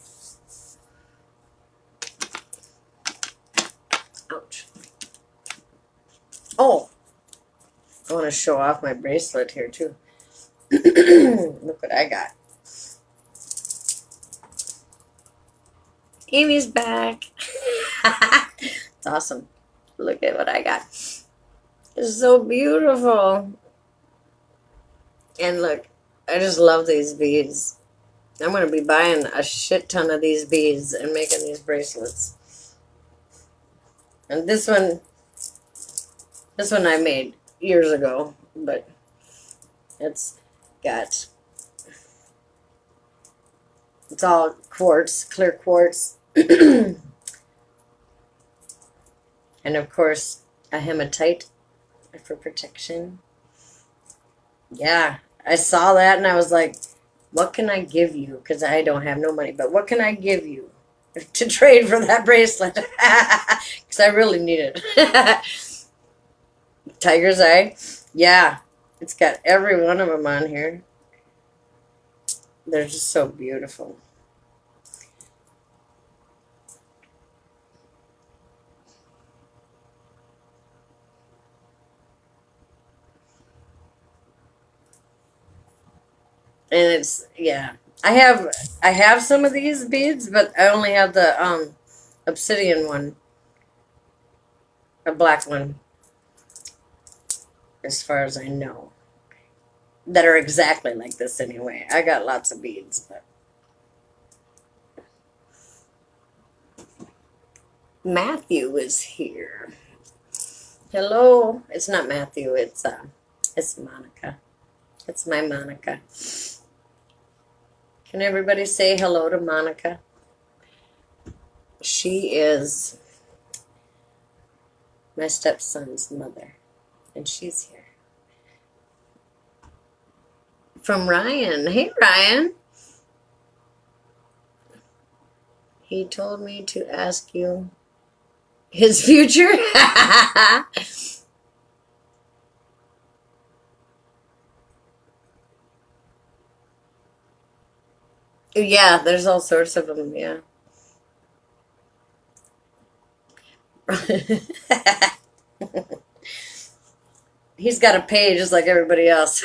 Ouch. Oh, I want to show off my bracelet here too. Look what I got. Amy's back. It's awesome. Look at what I got. It's so beautiful. And look, I just love these beads. I'm going to be buying a shit ton of these beads and making these bracelets. And this one, this one I made years ago, but it's got, it's all quartz, clear quartz. And of course a hematite for protection. Yeah, I saw that and I was like, what can I give you? Because I don't have no money, but what can I give you to trade for that bracelet? Because I really need it. Tiger's eye. Yeah, it's got every one of them on here. They're just so beautiful. And it's, yeah, I have I have some of these beads, but I only have the um obsidian one, a black one, as far as I know, that are exactly like this anyway. I got lots of beads, but Matthew is here. Hello. It's not Matthew, it's uh it's Monica. It's my Monica. Can everybody say hello to Monica? She is my stepson's mother, and she's here. From Ryan. Hey, Ryan. He told me to ask you his future. Yeah, there's all sorts of them, yeah. He's got a page just like everybody else.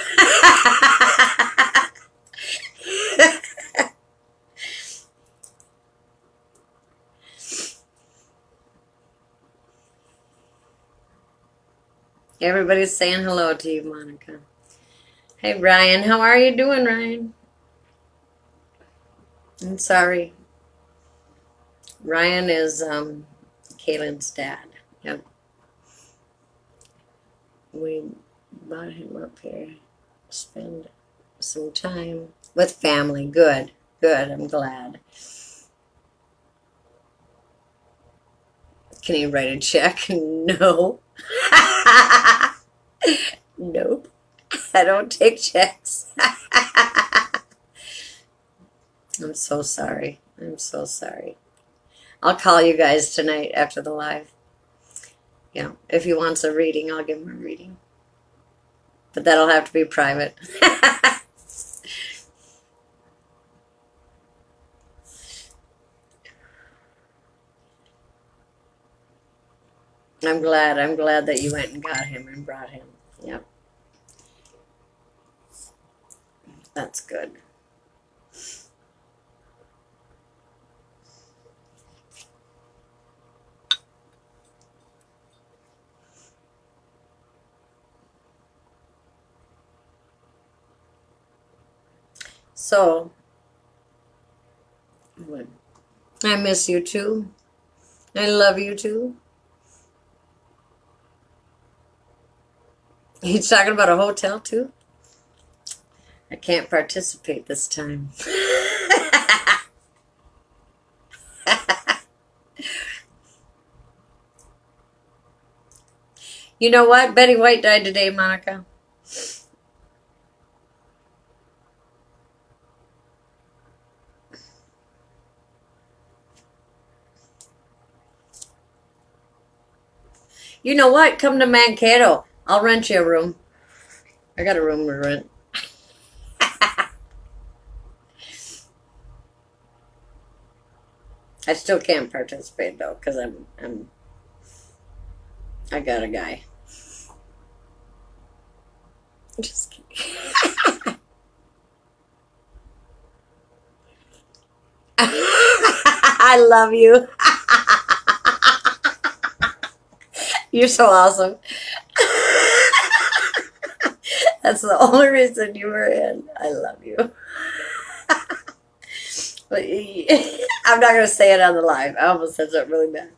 Everybody's saying hello to you, Monica. Hey, Ryan. How are you doing, Ryan? I'm sorry. Ryan is um, Caitlin's dad. Yep. We brought him up here. Spend some time with family. Good. Good. I'm glad. Can you write a check? No. Nope. I don't take checks. I'm so sorry. I'm so sorry. I'll call you guys tonight after the live. Yeah, if he wants a reading, I'll give him a reading. But that'll have to be private. I'm glad. I'm glad that you went and got him and brought him. Yep. That's good. So, I miss you too. I love you too. He's talking about a hotel too? I can't participate this time. You know what? Betty White died today, Monica. You know what? Come to Mankato. I'll rent you a room. I got a room to rent. I still can't participate though, because I'm, I'm, I got a guy. Just kidding. I love you. You're so awesome. That's the only reason you were in. I love you. But I'm not going to say it on the live. I almost said something really bad.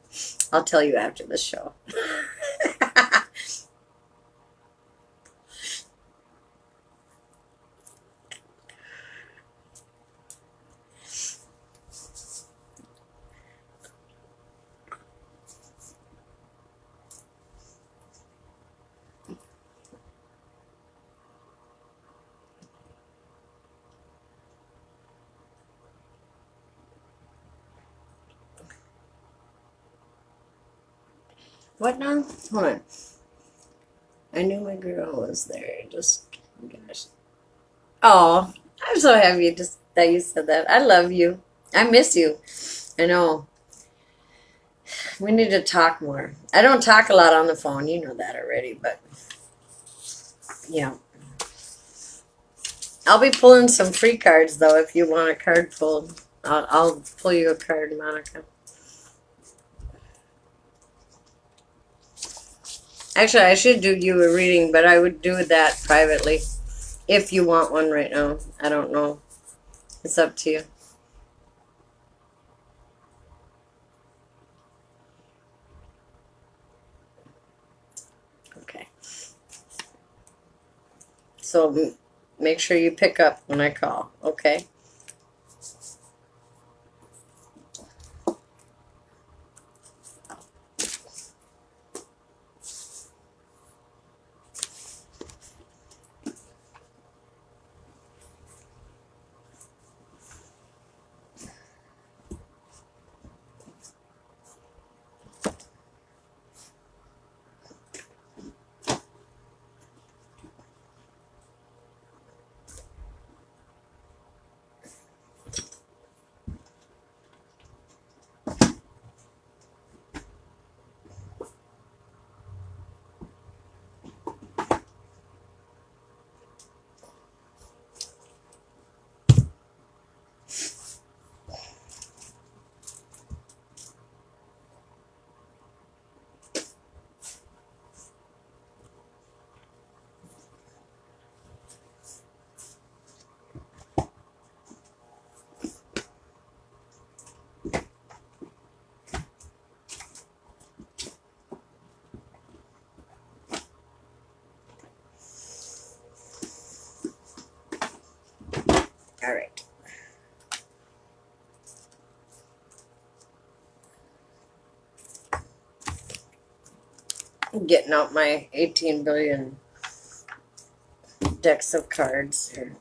I'll tell you after the show. What now? Hold on. I knew my girl was there. Just, oh gosh. Oh, I'm so happy just that you said that. I love you. I miss you. I know. We need to talk more. I don't talk a lot on the phone. You know that already, but yeah. I'll be pulling some free cards, though, if you want a card pulled. I'll, I'll pull you a card, Monica. Actually, I should do you a reading, but I would do that privately if you want one right now. I don't know. It's up to you. Okay. So make sure you pick up when I call, okay? All right. I'm getting out my eighteen billion decks of cards here.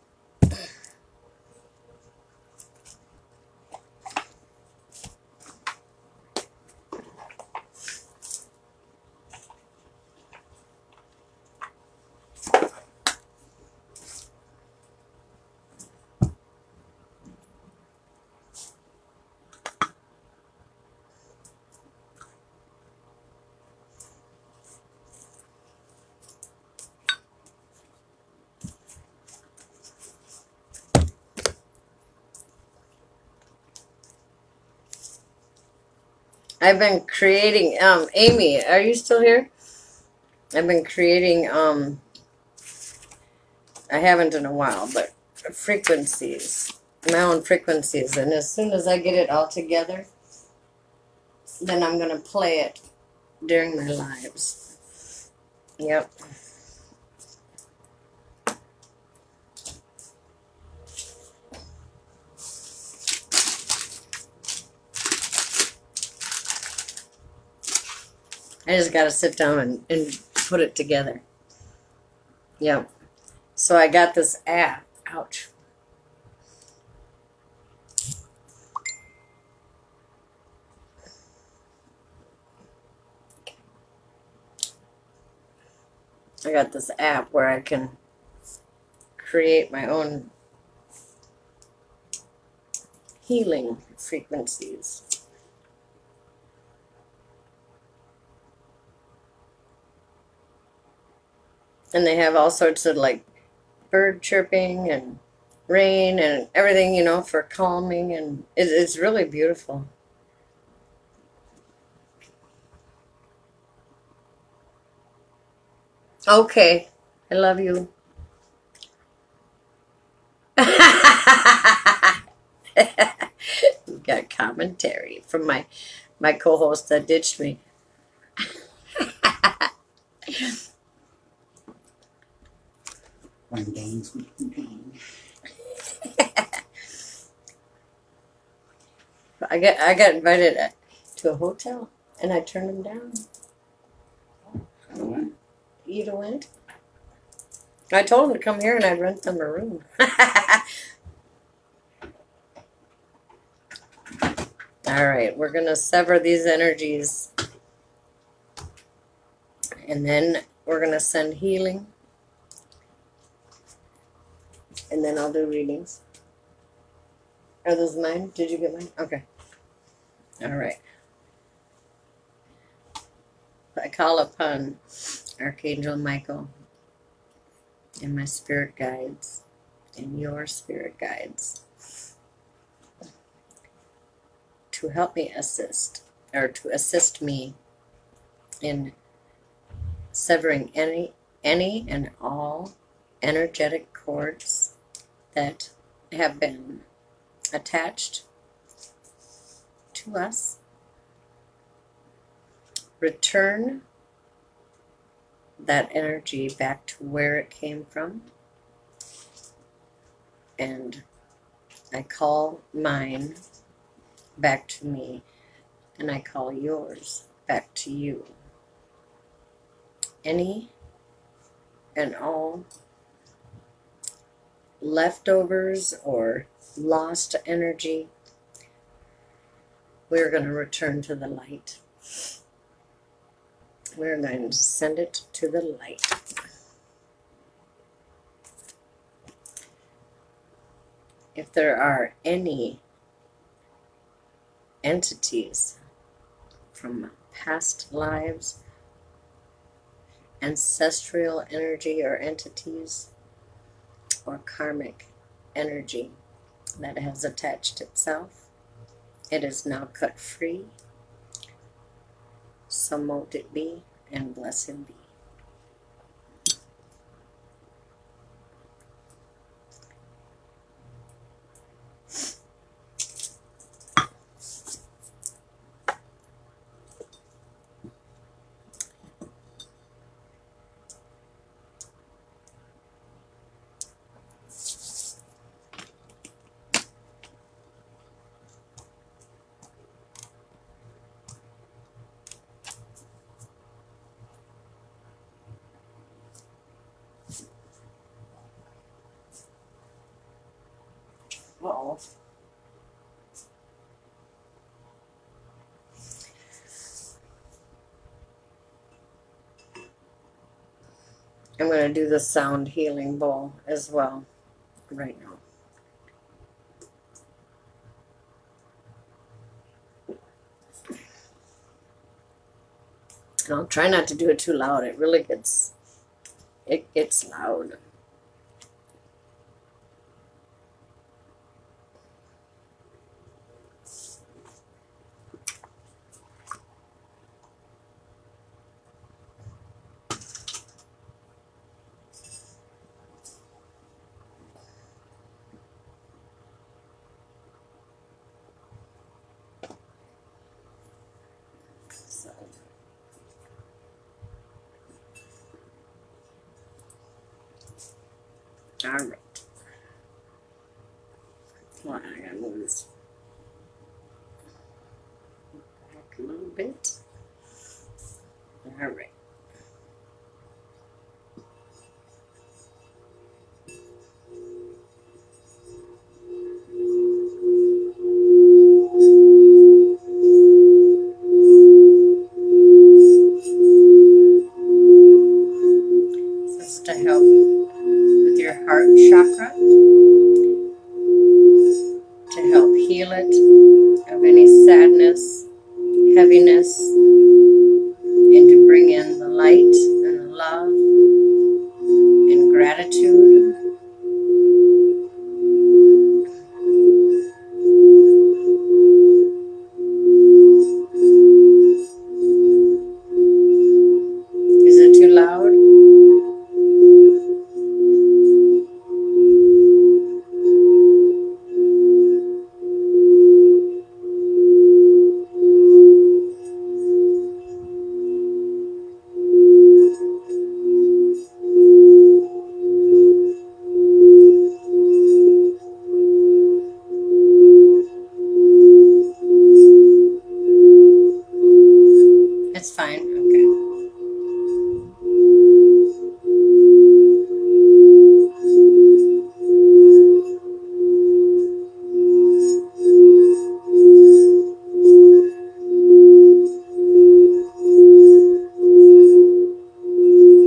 I've been creating, um, Amy, are you still here? I've been creating, um, I haven't in a while, but frequencies, my own frequencies. And as soon as I get it all together, then I'm going to play it during my lives. Yep. I just got to sit down and, and put it together. Yep. So I got this app. Ouch. I got this app where I can create my own healing frequencies. And they have all sorts of, like, bird chirping and rain and everything, you know, for calming. And it, it's really beautiful. Okay. I love you. We got commentary from my, my co-host that ditched me. One day's with the pain. I got I got invited to a hotel and I turned them down. You went? You went? I told them to come here and I'd rent them a room. All right, we're gonna sever these energies, and then we're gonna send healing. And then I'll do readings. Are those mine? Did you get mine? Okay. All right. I call upon Archangel Michael and my spirit guides and your spirit guides to help me assist, or to assist me in severing any, any and all energetic cords that have been attached to us. Return that energy back to where it came from. And I call mine back to me, and I call yours back to you. Any and all leftovers or lost energy, we're going to return to the light. We're going to send it to the light. If there are any entities from past lives, ancestral energy or entities, or karmic energy that has attached itself, it is now cut free. So mote it be, and bless him be. resolve. I'm going to do the sound healing bowl as well right now. I'll try not to do it too loud. It really gets, it gets loud. All right. Well, I gotta move this back a little bit. All right. Just to help your heart chakra, to help heal it of any sadness, heaviness, and to bring in the light and the love and gratitude. Is it too loud? It's fine, okay.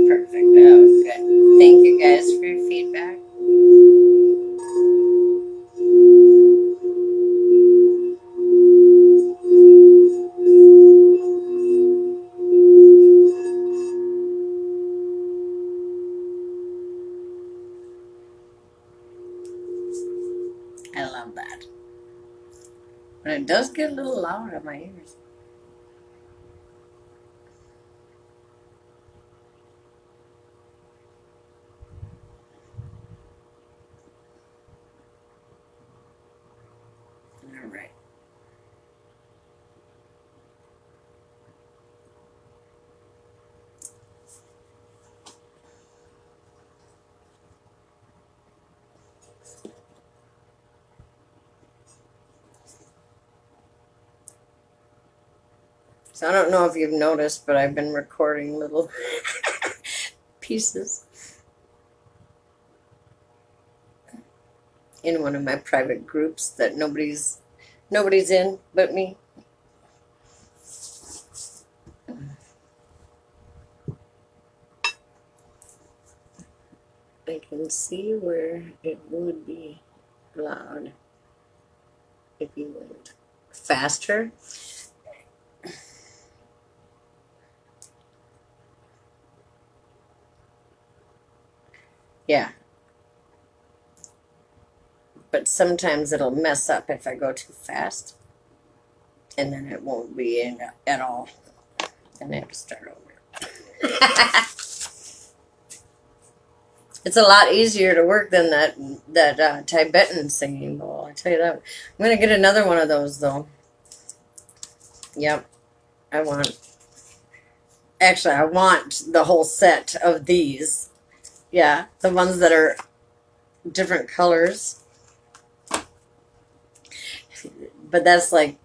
Perfect, oh, good. Thank you guys for your feedback. I love that. But it does get a little loud in my ears. All right. So I don't know if you've noticed, but I've been recording little pieces in one of my private groups that nobody's nobody's in but me. I can see where it would be loud if you went faster. Yeah, but sometimes it'll mess up if I go too fast, and then it won't be in at all, and I have to start over. It's a lot easier to work than that, that uh, Tibetan singing bowl, I tell you that. I'm going to get another one of those, though. Yep, I want, actually I want the whole set of these. Yeah, the ones that are different colors. But that's like,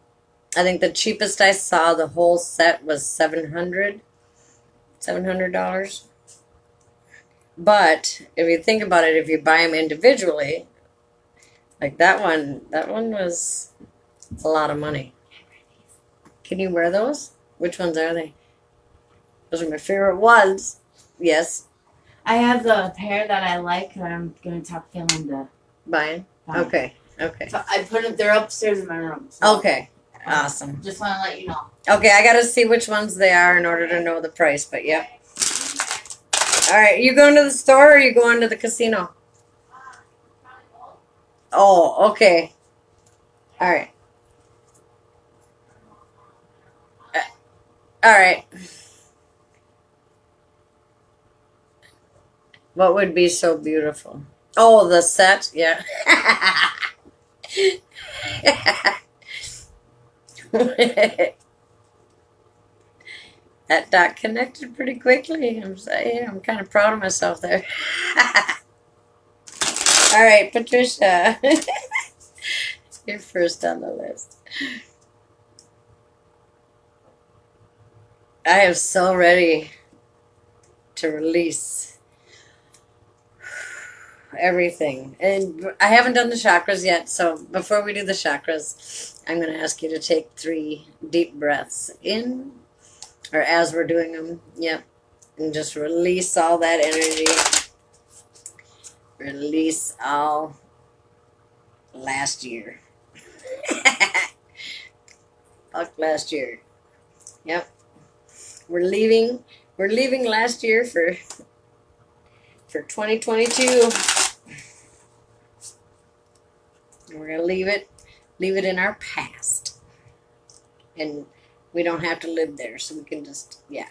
I think the cheapest I saw, the whole set was seven hundred dollars. seven hundred dollars. But if you think about it, if you buy them individually, Like that one, that one was a lot of money. Can you wear those? Which ones are they? Those are my favorite ones. Yes. I have the pair that I like that I'm going to talk Kalinda. Buying? Buying? Okay. Okay. So I put them, they're upstairs in my room. So okay. Awesome. Just want to let you know. Okay, I got to see which ones they are in order to know the price, but yep. All right, you going to the store or are you going to the casino? Oh, okay. All right. All right. What would be so beautiful? Oh, the set, yeah. That dot connected pretty quickly. I'm saying, I'm kind of proud of myself there. All right, Patricia. You're first on the list. I am so ready to release everything. And I haven't done the chakras yet, so before we do the chakras, I'm going to ask you to take three deep breaths in, or as we're doing them, yep, and just release all that energy. Release all last year. Fuck last year. Yep. We're leaving, we're leaving last year for, for twenty twenty-two. And we're going to leave it, leave it in our past. And we don't have to live there, so we can just, yeah.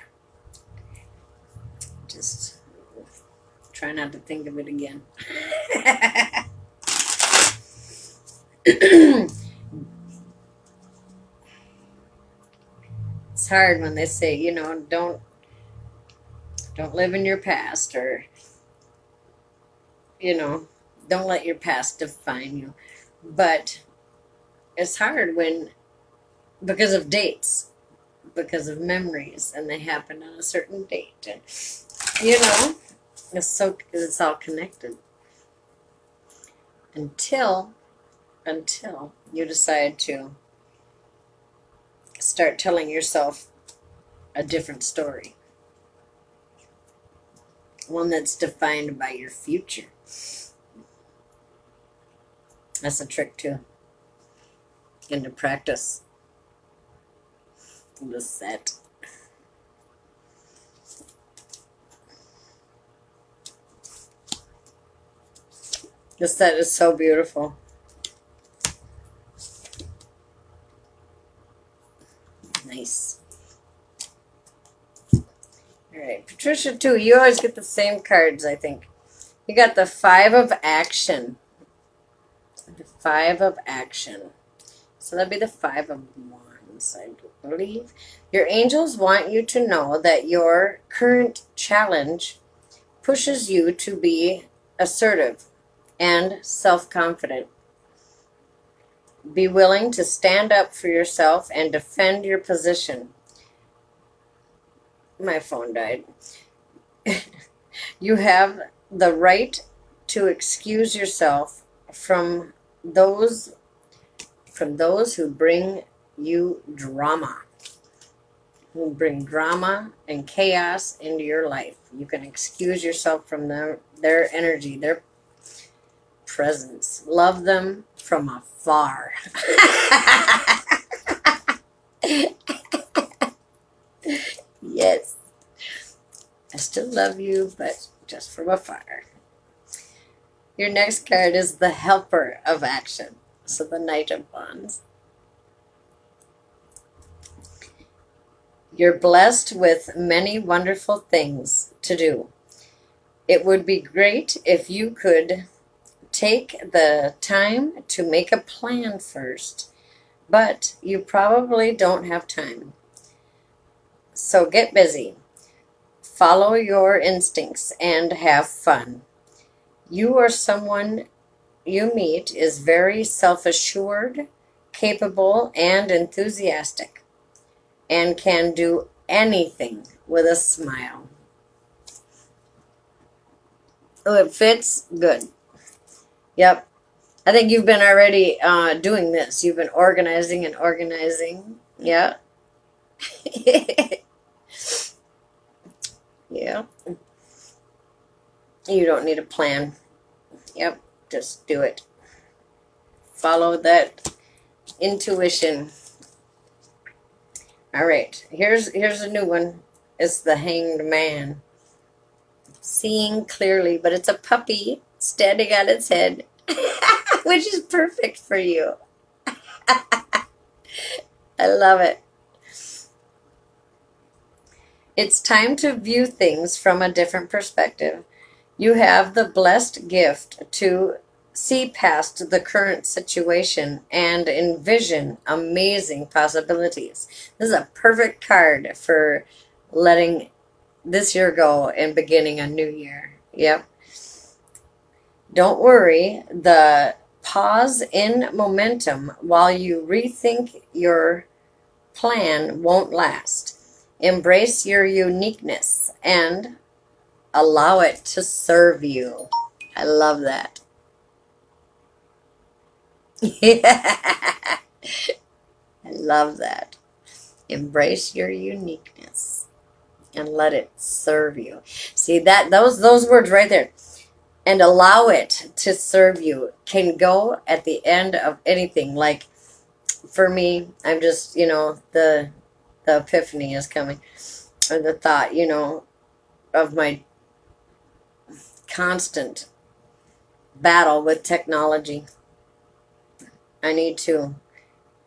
Just try not to think of it again. It's hard when they say, you know, don't don't live in your past, or, you know, don't let your past define you. But it's hard when, because of dates, because of memories, and they happen on a certain date, and, you know, it's so, it's all connected. Until, until you decide to start telling yourself a different story. One that's defined by your future. That's a trick too. Into practice. The set. The set is so beautiful. Nice. All right, Patricia, too. You always get the same cards, I think. You got the Five of Action. The Five of Action. So that'd be the Five of Wands, I believe. Your angels want you to know that your current challenge pushes you to be assertive and self-confident. Be willing to stand up for yourself and defend your position. My phone died. You have the right to excuse yourself from those from those who bring you drama, who bring drama and chaos into your life. You can excuse yourself from their, their energy, their presence. Love them from afar. Yes. I still love you, but just from afar. Your next card is the Helper of Action. So the Knight of Wands. You're blessed with many wonderful things to do. It would be great if you could take the time to make a plan first, but you probably don't have time. So get busy. Follow your instincts and have fun. You or someone you meet is very self-assured, capable, and enthusiastic, and can do anything with a smile. Oh, it fits good. Yep, I think you've been already uh, doing this. You've been organizing and organizing. Yeah. Yeah. You don't need a plan. Yep. Just do it. Follow that intuition. All right. Here's, here's a new one. It's the Hanged Man. Seeing clearly, but it's a puppy standing on its head, which is perfect for you. I love it. It's time to view things from a different perspective. You have the blessed gift to see past the current situation and envision amazing possibilities. This is a perfect card for letting this year go and beginning a new year. Yep. Don't worry. The pause in momentum while you rethink your plan won't last. Embrace your uniqueness and allow it to serve you. I love that. Yeah. I love that. Embrace your uniqueness and let it serve you. See that those those words right there, and allow it to serve you, can go at the end of anything. Like for me, I'm just, you know, the the epiphany is coming, or the thought, you know, of my constant battle with technology. I need to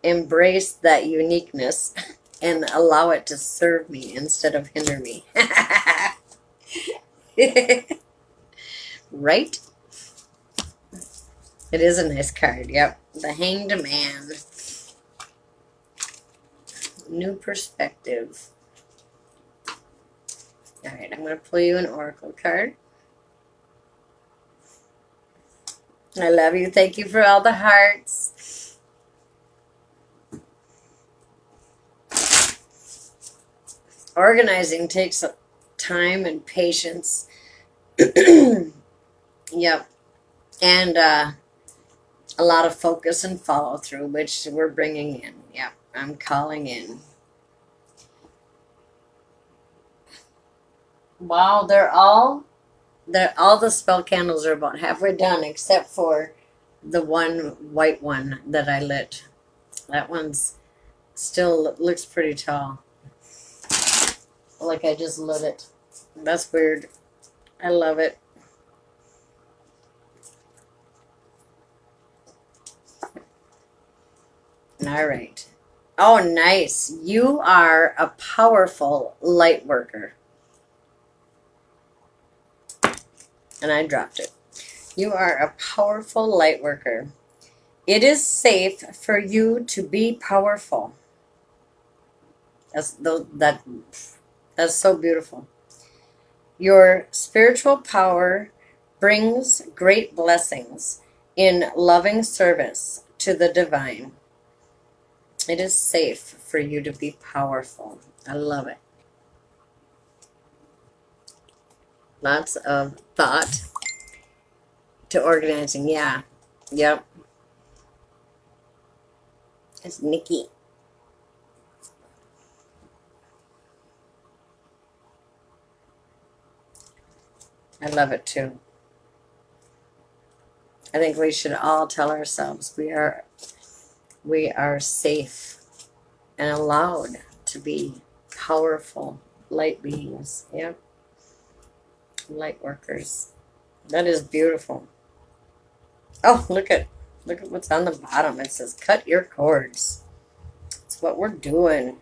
embrace that uniqueness and allow it to serve me instead of hinder me. Right? It is a nice card. Yep. The Hanged Man. New perspective. All right, I'm going to pull you an oracle card. I love you. Thank you for all the hearts. Organizing takes time and patience. Yep. And uh, a lot of focus and follow through, which we're bringing in. Yep. I'm calling in. Wow, they're all they're all the spell candles are about halfway done, except for the one white one that I lit. That one's still looks pretty tall. Like I just lit it. That's weird. I love it. All right. Oh, nice. You are a powerful light worker. And I dropped it. You are a powerful light worker. It is safe for you to be powerful. That's, that, that's so beautiful. Your spiritual power brings great blessings in loving service to the divine. It is safe for you to be powerful. I love it. Lots of thought to organizing. Yeah. Yep. It's Nikki. I love it too. I think we should all tell ourselves we are... We are safe and allowed to be powerful light beings. Yep. Light workers. That is beautiful. Oh, look at look at what's on the bottom. It says cut your cords. That's what we're doing.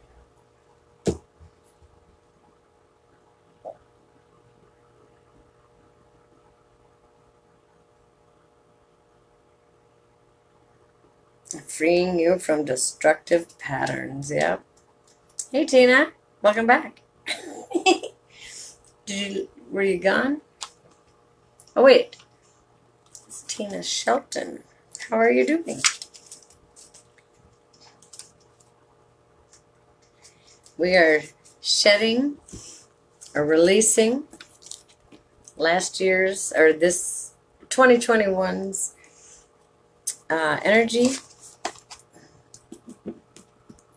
Freeing you from destructive patterns. Yep. Hey, Tina. Welcome back. Did you, were you gone? Oh, wait. It's Tina Shelton. How are you doing? We are shedding or releasing last year's or this twenty twenty-one's uh, energy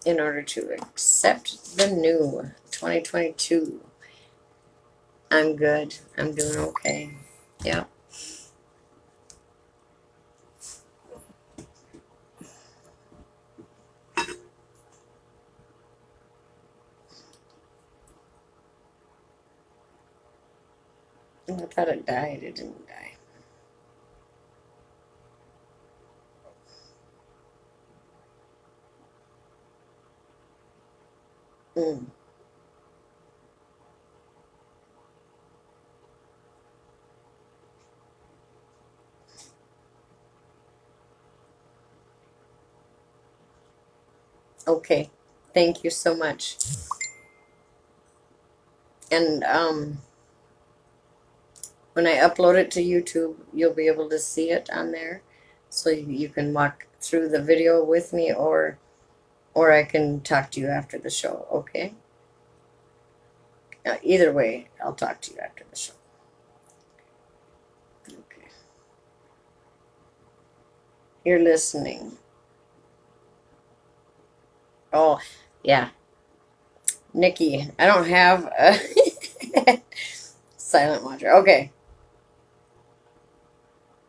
in order to accept the new twenty twenty-two. I'm good. I'm doing okay. Yeah. I thought it died. It didn't die. Mm. Okay, thank you so much. And um, when I upload it to YouTube, you'll be able to see it on there, so you can walk through the video with me, or or I can talk to you after the show. Okay. Now, either way, I'll talk to you after the show. Okay. You're listening. Oh, yeah. Nikki, I don't have a silent watcher. Okay.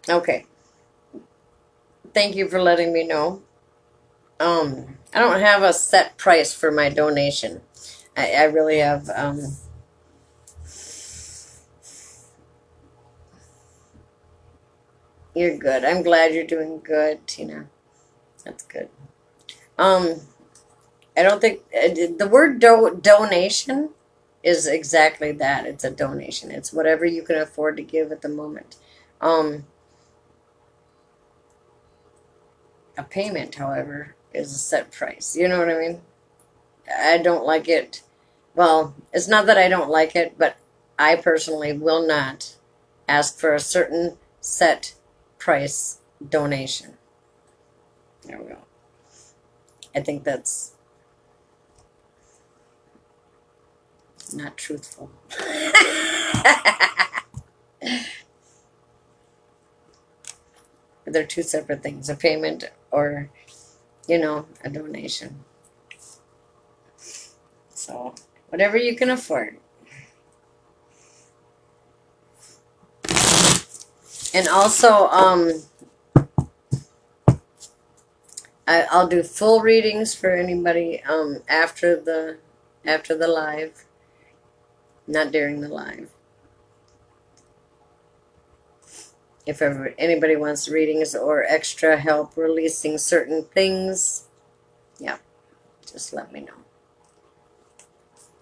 Okay. Thank you for letting me know. Um, I don't have a set price for my donation. I, I really have, um, you're good. I'm glad you're doing good, Tina. That's good. Um, I don't think, the word do donation is exactly that. It's a donation. It's whatever you can afford to give at the moment. Um, a payment, however, is a set price. You know what I mean? I don't like it. Well, it's not that I don't like it, but I personally will not ask for a certain set price donation. There we go. I think that's not truthful. They're two separate things, a payment or, you know, a donation. So, whatever you can afford. And also, um, I, I'll do full readings for anybody um, after the after the live. Not during the live. If ever anybody wants readings or extra help releasing certain things, yeah, just let me know.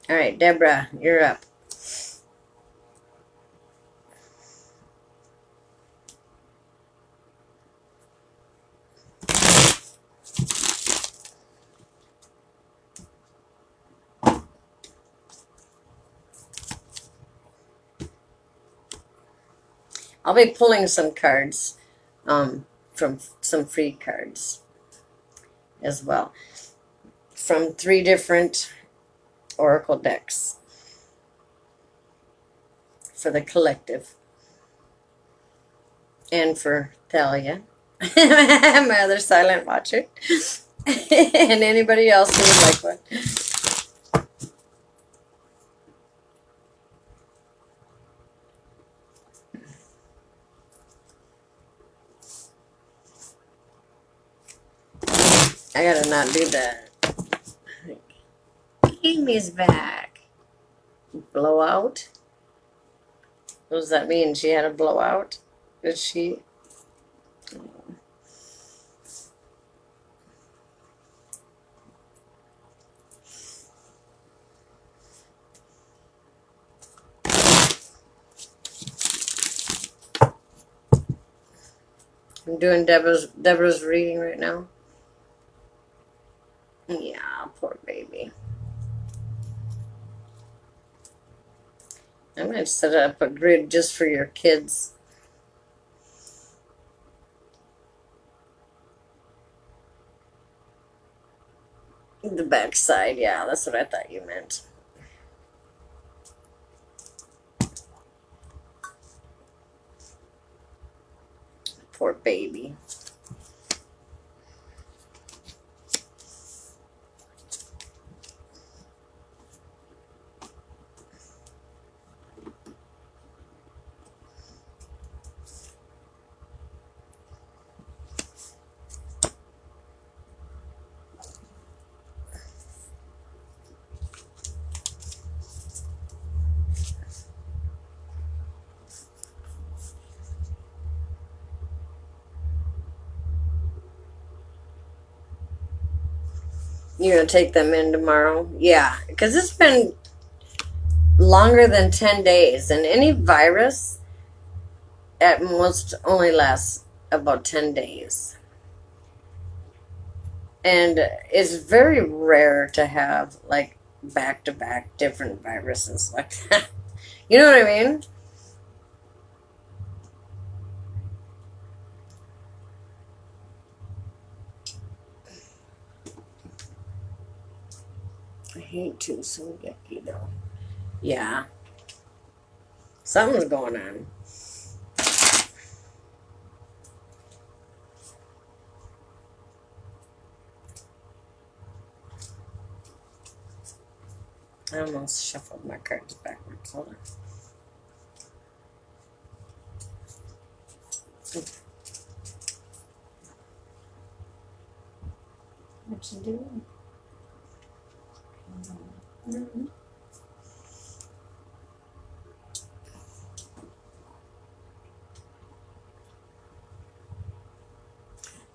All right, Deborah, you're up. I'll be pulling some cards um, from some free cards as well from three different oracle decks for the collective and for Thalia, my other silent watcher, and anybody else who would like one. I gotta not do that. Amy's back. Blowout? What does that mean? She had a blowout? Did she? I'm doing Deborah's, Deborah's reading right now. Yeah, poor baby. I'm going to set up a grid just for your kids. The backside, yeah, that's what I thought you meant. Poor baby. You're going to take them in tomorrow? Yeah, because it's been longer than ten days. And any virus at most only lasts about ten days. And it's very rare to have, like, back-to-back different viruses like that. You know what I mean? I hate to so yucky though. Yeah. Something's going on. I almost shuffled my cards backwards. Hold on. What you doing? Mm-hmm.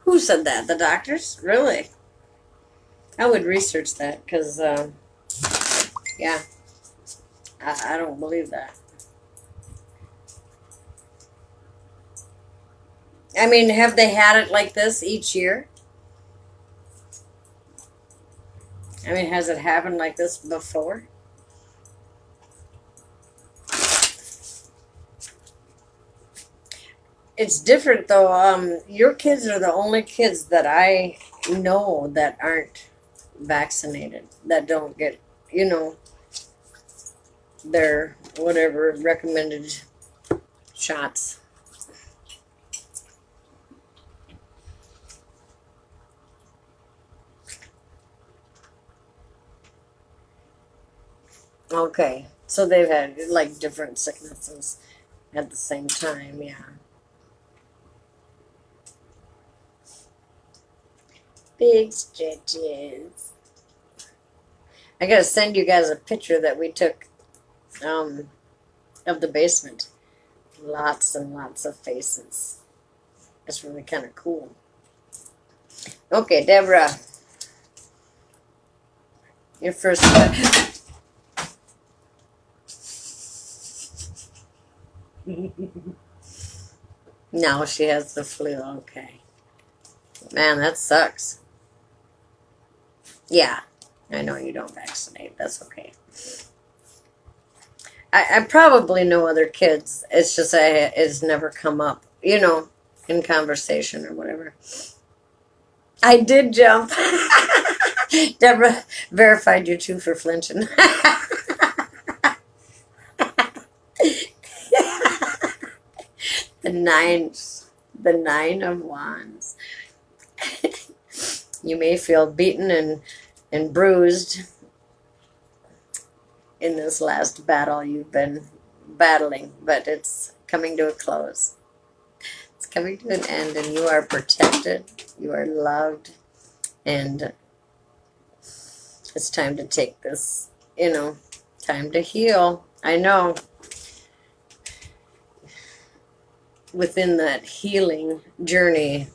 Who said that? The doctors? Really? I would research that because, uh, yeah, I, I don't believe that. I mean, have they had it like this each year? I mean, has it happened like this before? It's different, though. Um, your kids are the only kids that I know that aren't vaccinated, that don't get, you know, their whatever recommended shots. Okay, so they've had, like, different sicknesses at the same time, yeah. Big stretches. I gotta send you guys a picture that we took um, of the basement. Lots and lots of faces. That's really kind of cool. Okay, Deborah. Your first one. Now she has the flu. Okay. Man, that sucks. Yeah, I know you don't vaccinate. That's okay. I, I probably know other kids. It's just I, it's never come up, you know, in conversation or whatever. I did jump. Deborah verified you too for flinching. The nine, the nine of wands. You may feel beaten and, and bruised in this last battle you've been battling, but it's coming to a close. It's coming to an end, and you are protected, you are loved, and it's time to take this, you know, time to heal. I know. Within that healing journey,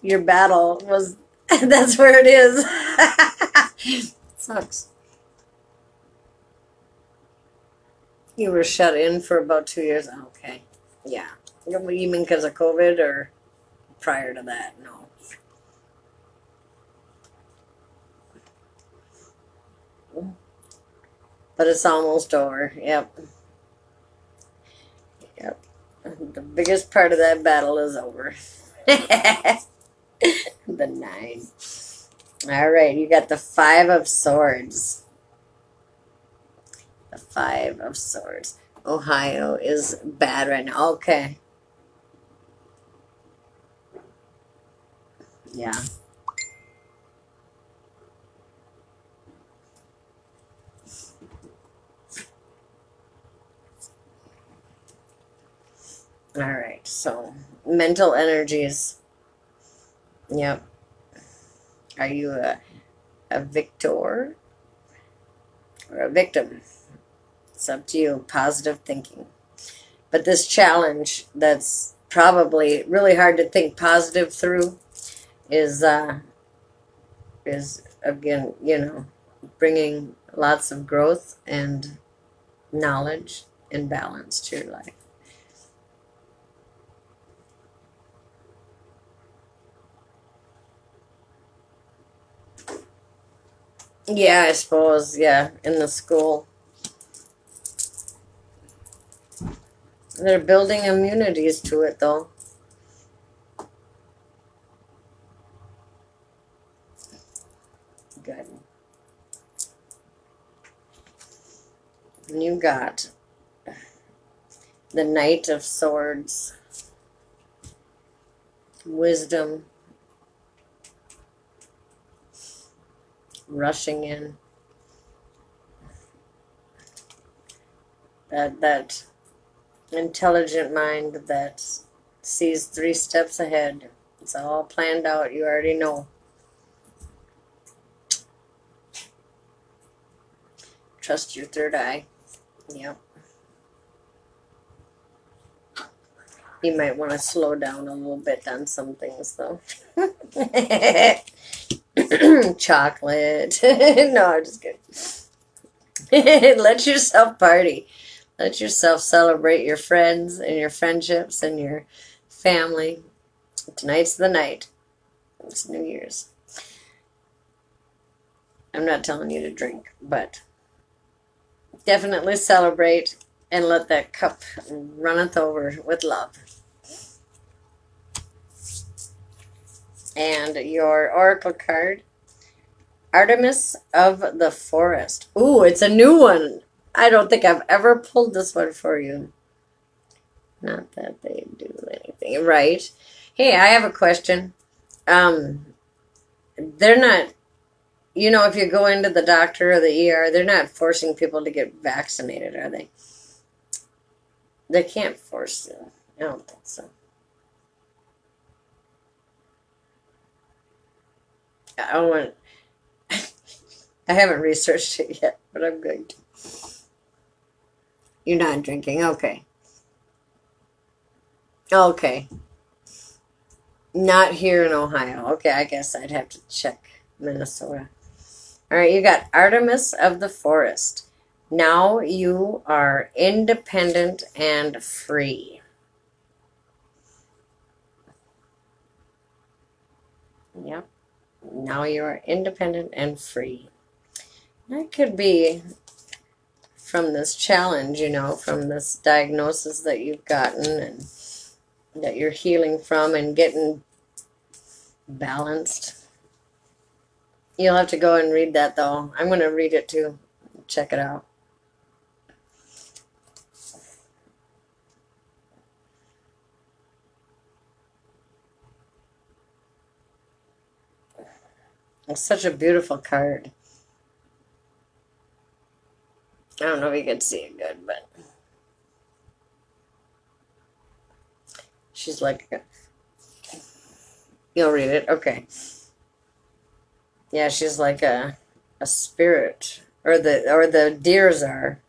your battle was, that's where it is. It sucks. You were shut in for about two years. Okay. Yeah. You mean because of COVID or prior to that? No. But it's almost over. Yep. Yep. The biggest part of that battle is over. The nine. All right, you got the five of swords. The five of swords. Ohio is bad right now. Okay. Yeah. All right, so mental energies. Yep. Are you a, a victor or a victim? It's up to you. Positive thinking. But this challenge that's probably really hard to think positive through is uh, is, again, you know, bringing lots of growth and knowledge and balance to your life. Yeah, I suppose, yeah, in the school. They're building immunities to it, though. Good. And you got the Knight of Swords, wisdom, rushing in. That, that intelligent mind that sees three steps ahead. It's all planned out. You already know. Trust your third eye. Yep. You might want to slow down a little bit on some things, though. Chocolate. No, I'm just kidding. Let yourself party. Let yourself celebrate your friends and your friendships and your family. Tonight's the night. It's New Year's. I'm not telling you to drink, but definitely celebrate and let that cup runneth over with love. And your oracle card, Artemis of the Forest. Ooh, it's a new one. I don't think I've ever pulled this one for you. Not that they do anything. Right. Hey, I have a question. Um, they're not, you know, if you go into the doctor or the E R, they're not forcing people to get vaccinated, are they? They can't force you. I don't think so. I don't want, I haven't researched it yet, but I'm going to. You're not drinking. Okay. Okay. Not here in Ohio. Okay, I guess I'd have to check Minnesota. All right, you got Artemis of the Forest. Now you are independent and free. Yep. Now you are independent and free. That could be from this challenge, you know, from this diagnosis that you've gotten and that you're healing from and getting balanced. You'll have to go and read that, though. I'm going to read it, too. Check it out. It's such a beautiful card. I don't know if you can see it good, but she's like, you'll read it, okay. Yeah, she's like a a spirit, or the or the deers are.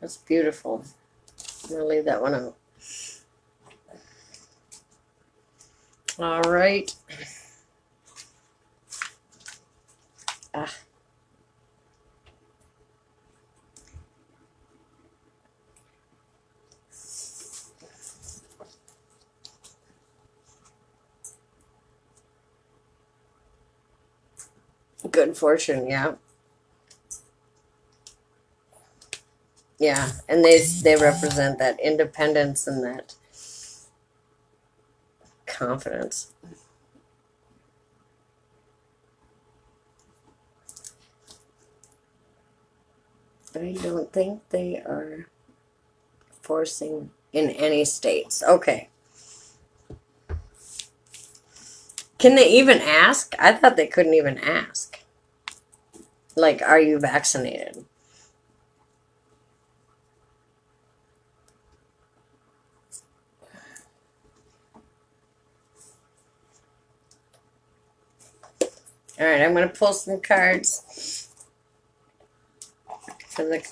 That's beautiful. I'm gonna leave that one out. All right. Ah. Good fortune, yeah. Yeah, and they they represent that independence and that confidence. I don't think they are forcing in any states. Okay. Can they even ask? I thought they couldn't even ask. Like, are you vaccinated? All right, I'm going to pull some cards for the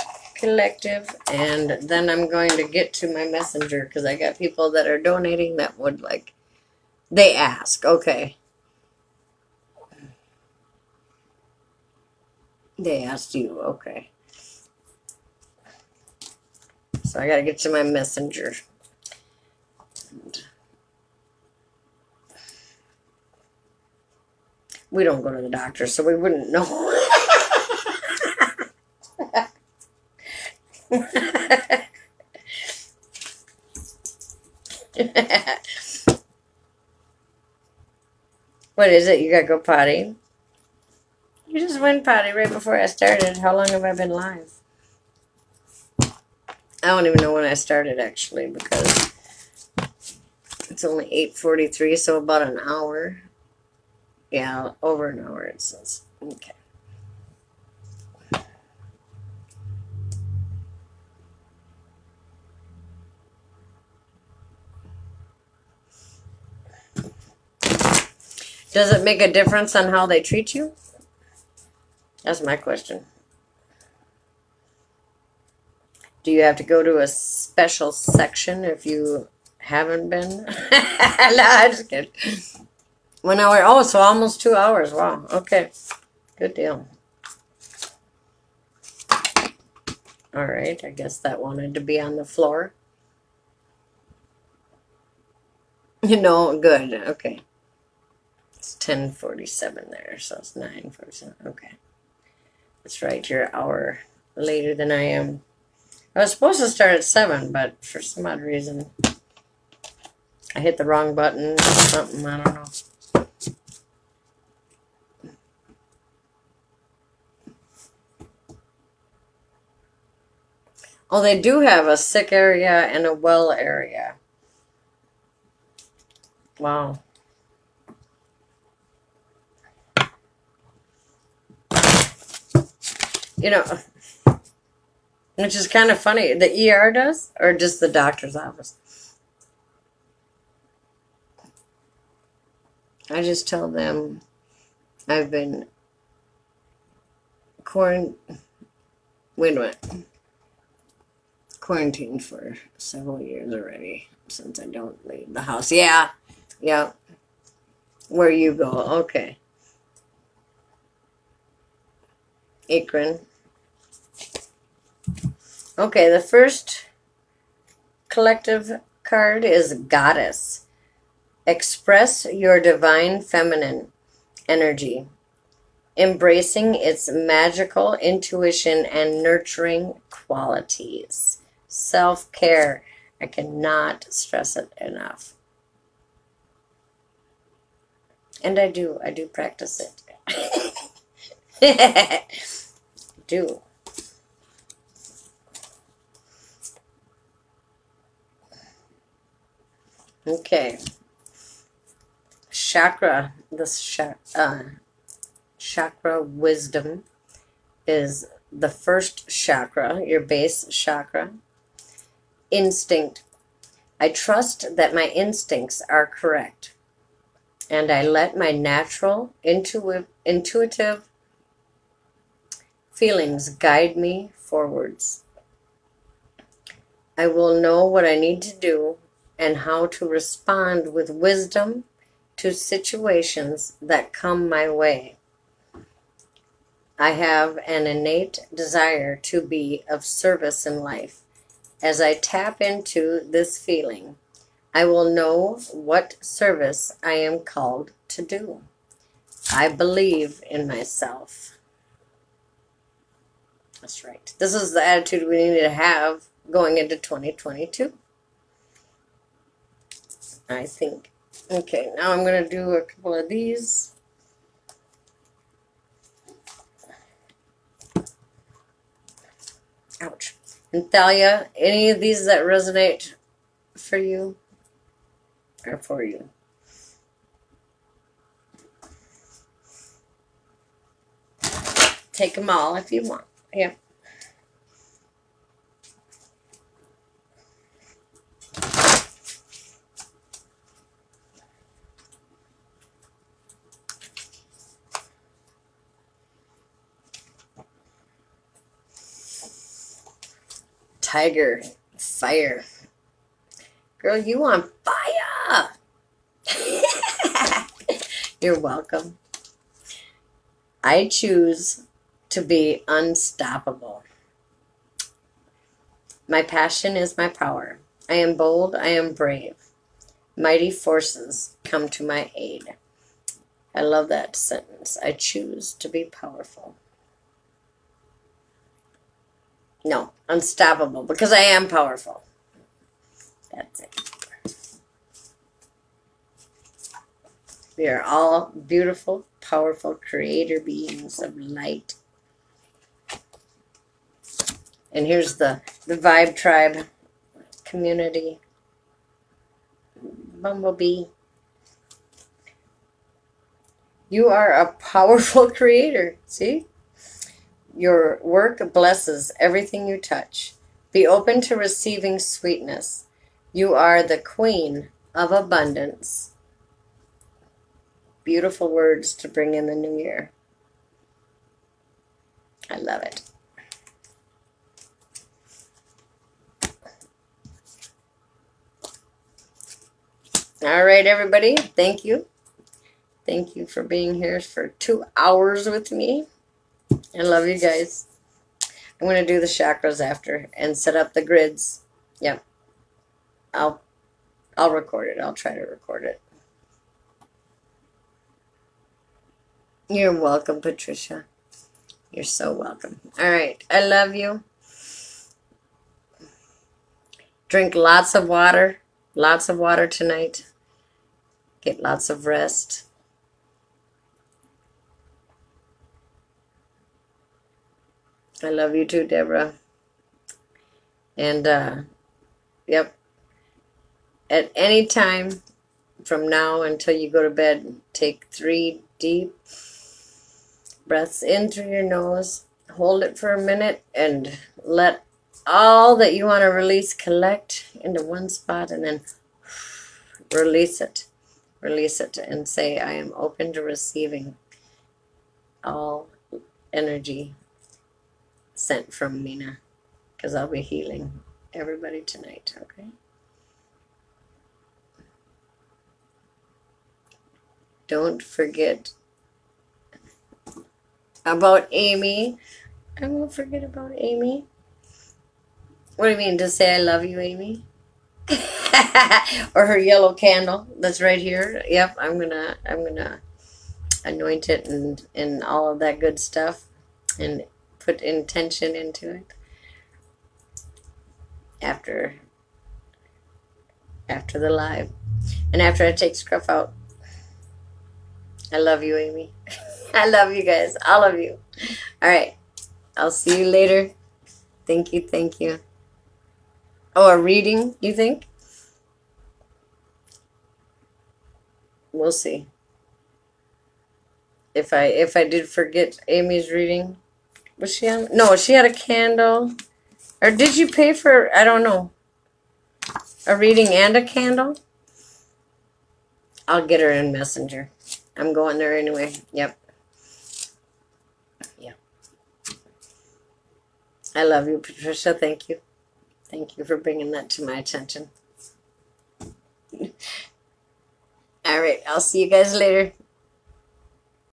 Collective, and then I'm going to get to my messenger because I got people that are donating that would like, they ask, okay. They asked you, okay. So I gotta get to my messenger. We don't go to the doctor, so we wouldn't know. What is it? You gotta go potty? You just went potty right before I started. How long have I been live? I don't even know when I started, actually, because it's only eight forty-three, so about an hour. Yeah, over an hour it says. Okay. Does it make a difference on how they treat you? That's my question. Do you have to go to a special section if you haven't been? No, I'm just kidding. One hour. Oh, so almost two hours. Wow. Okay. Good deal. All right. I guess that wanted to be on the floor. You know, good. Okay. It's ten forty-seven there, so it's nine forty-seven. Okay. That's right. You're an hour later than I am. I was supposed to start at seven, but for some odd reason, I hit the wrong button or something. I don't know. Oh, they do have a sick area and a well area. Wow. You know, which is kind of funny. The E R does, or just the doctor's office? I just tell them I've been quarant- wait a minute. quarantined for several years already since I don't leave the house. Yeah, yeah. Where you go, okay. Akron. Okay, the first collective card is Goddess. Express your divine feminine energy, embracing its magical intuition and nurturing qualities. Self-care. I cannot stress it enough. And I do. I do practice it. do. Okay. Chakra, this cha uh, chakra wisdom is the first chakra, your base chakra. Instinct. I trust that my instincts are correct, and I let my natural, intuitive, intuitive feelings guide me forwards. I will know what I need to do and how to respond with wisdom to situations that come my way. I have an innate desire to be of service in life. As I tap into this feeling, I will know what service I am called to do. I believe in myself. That's right. This is the attitude we need to have going into twenty twenty-two. I think. Okay, now I'm going to do a couple of these. Ouch. And Thalia, any of these that resonate for you or for you? Take them all if you want. Yeah. tiger. Fire. Girl, you on fire. You're welcome. I choose to be unstoppable. My passion is my power. I am bold. I am brave. Mighty forces come to my aid. I love that sentence. I choose to be powerful. No, unstoppable, because I am powerful. That's it. We are all beautiful, powerful creator beings of light. And here's the, the Vibe Tribe community. Bumblebee. You are a powerful creator. See? Your work blesses everything you touch. Be open to receiving sweetness. You are the queen of abundance. Beautiful words to bring in the new year. I love it. All right, everybody. Thank you. Thank you for being here for two hours with me. I love you guys. I'm going to do the chakras after and set up the grids. Yep. I'll, I'll record it. I'll try to record it. You're welcome, Patricia. You're so welcome. All right. I love you. Drink lots of water. Lots of water tonight. Get lots of rest. I love you too, Deborah. And, uh, yep. At any time from now until you go to bed, take three deep breaths in through your nose. Hold it for a minute and let all that you want to release collect into one spot, and then release it. Release it and say, I am open to receiving all energy sent from Mina, because I'll be healing everybody tonight, okay? Don't forget about Amy. I won't forget about Amy. What do you mean, just say I love you, Amy? Or her yellow candle that's right here. Yep, I'm gonna I'm gonna anoint it and, and all of that good stuff and put intention into it after after the live and after I take Scruff out. I love you, Amy. I love you guys, all of you. All right, I'll see you later. Thank you, thank you. Oh, a reading, you think? We'll see. If I if I did forget Amy's reading. Was she on? No, she had a candle. Or did you pay for, I don't know, a reading and a candle? I'll get her in Messenger. I'm going there anyway. Yep. Yep. I love you, Patricia. Thank you. Thank you for bringing that to my attention. All right. I'll see you guys later.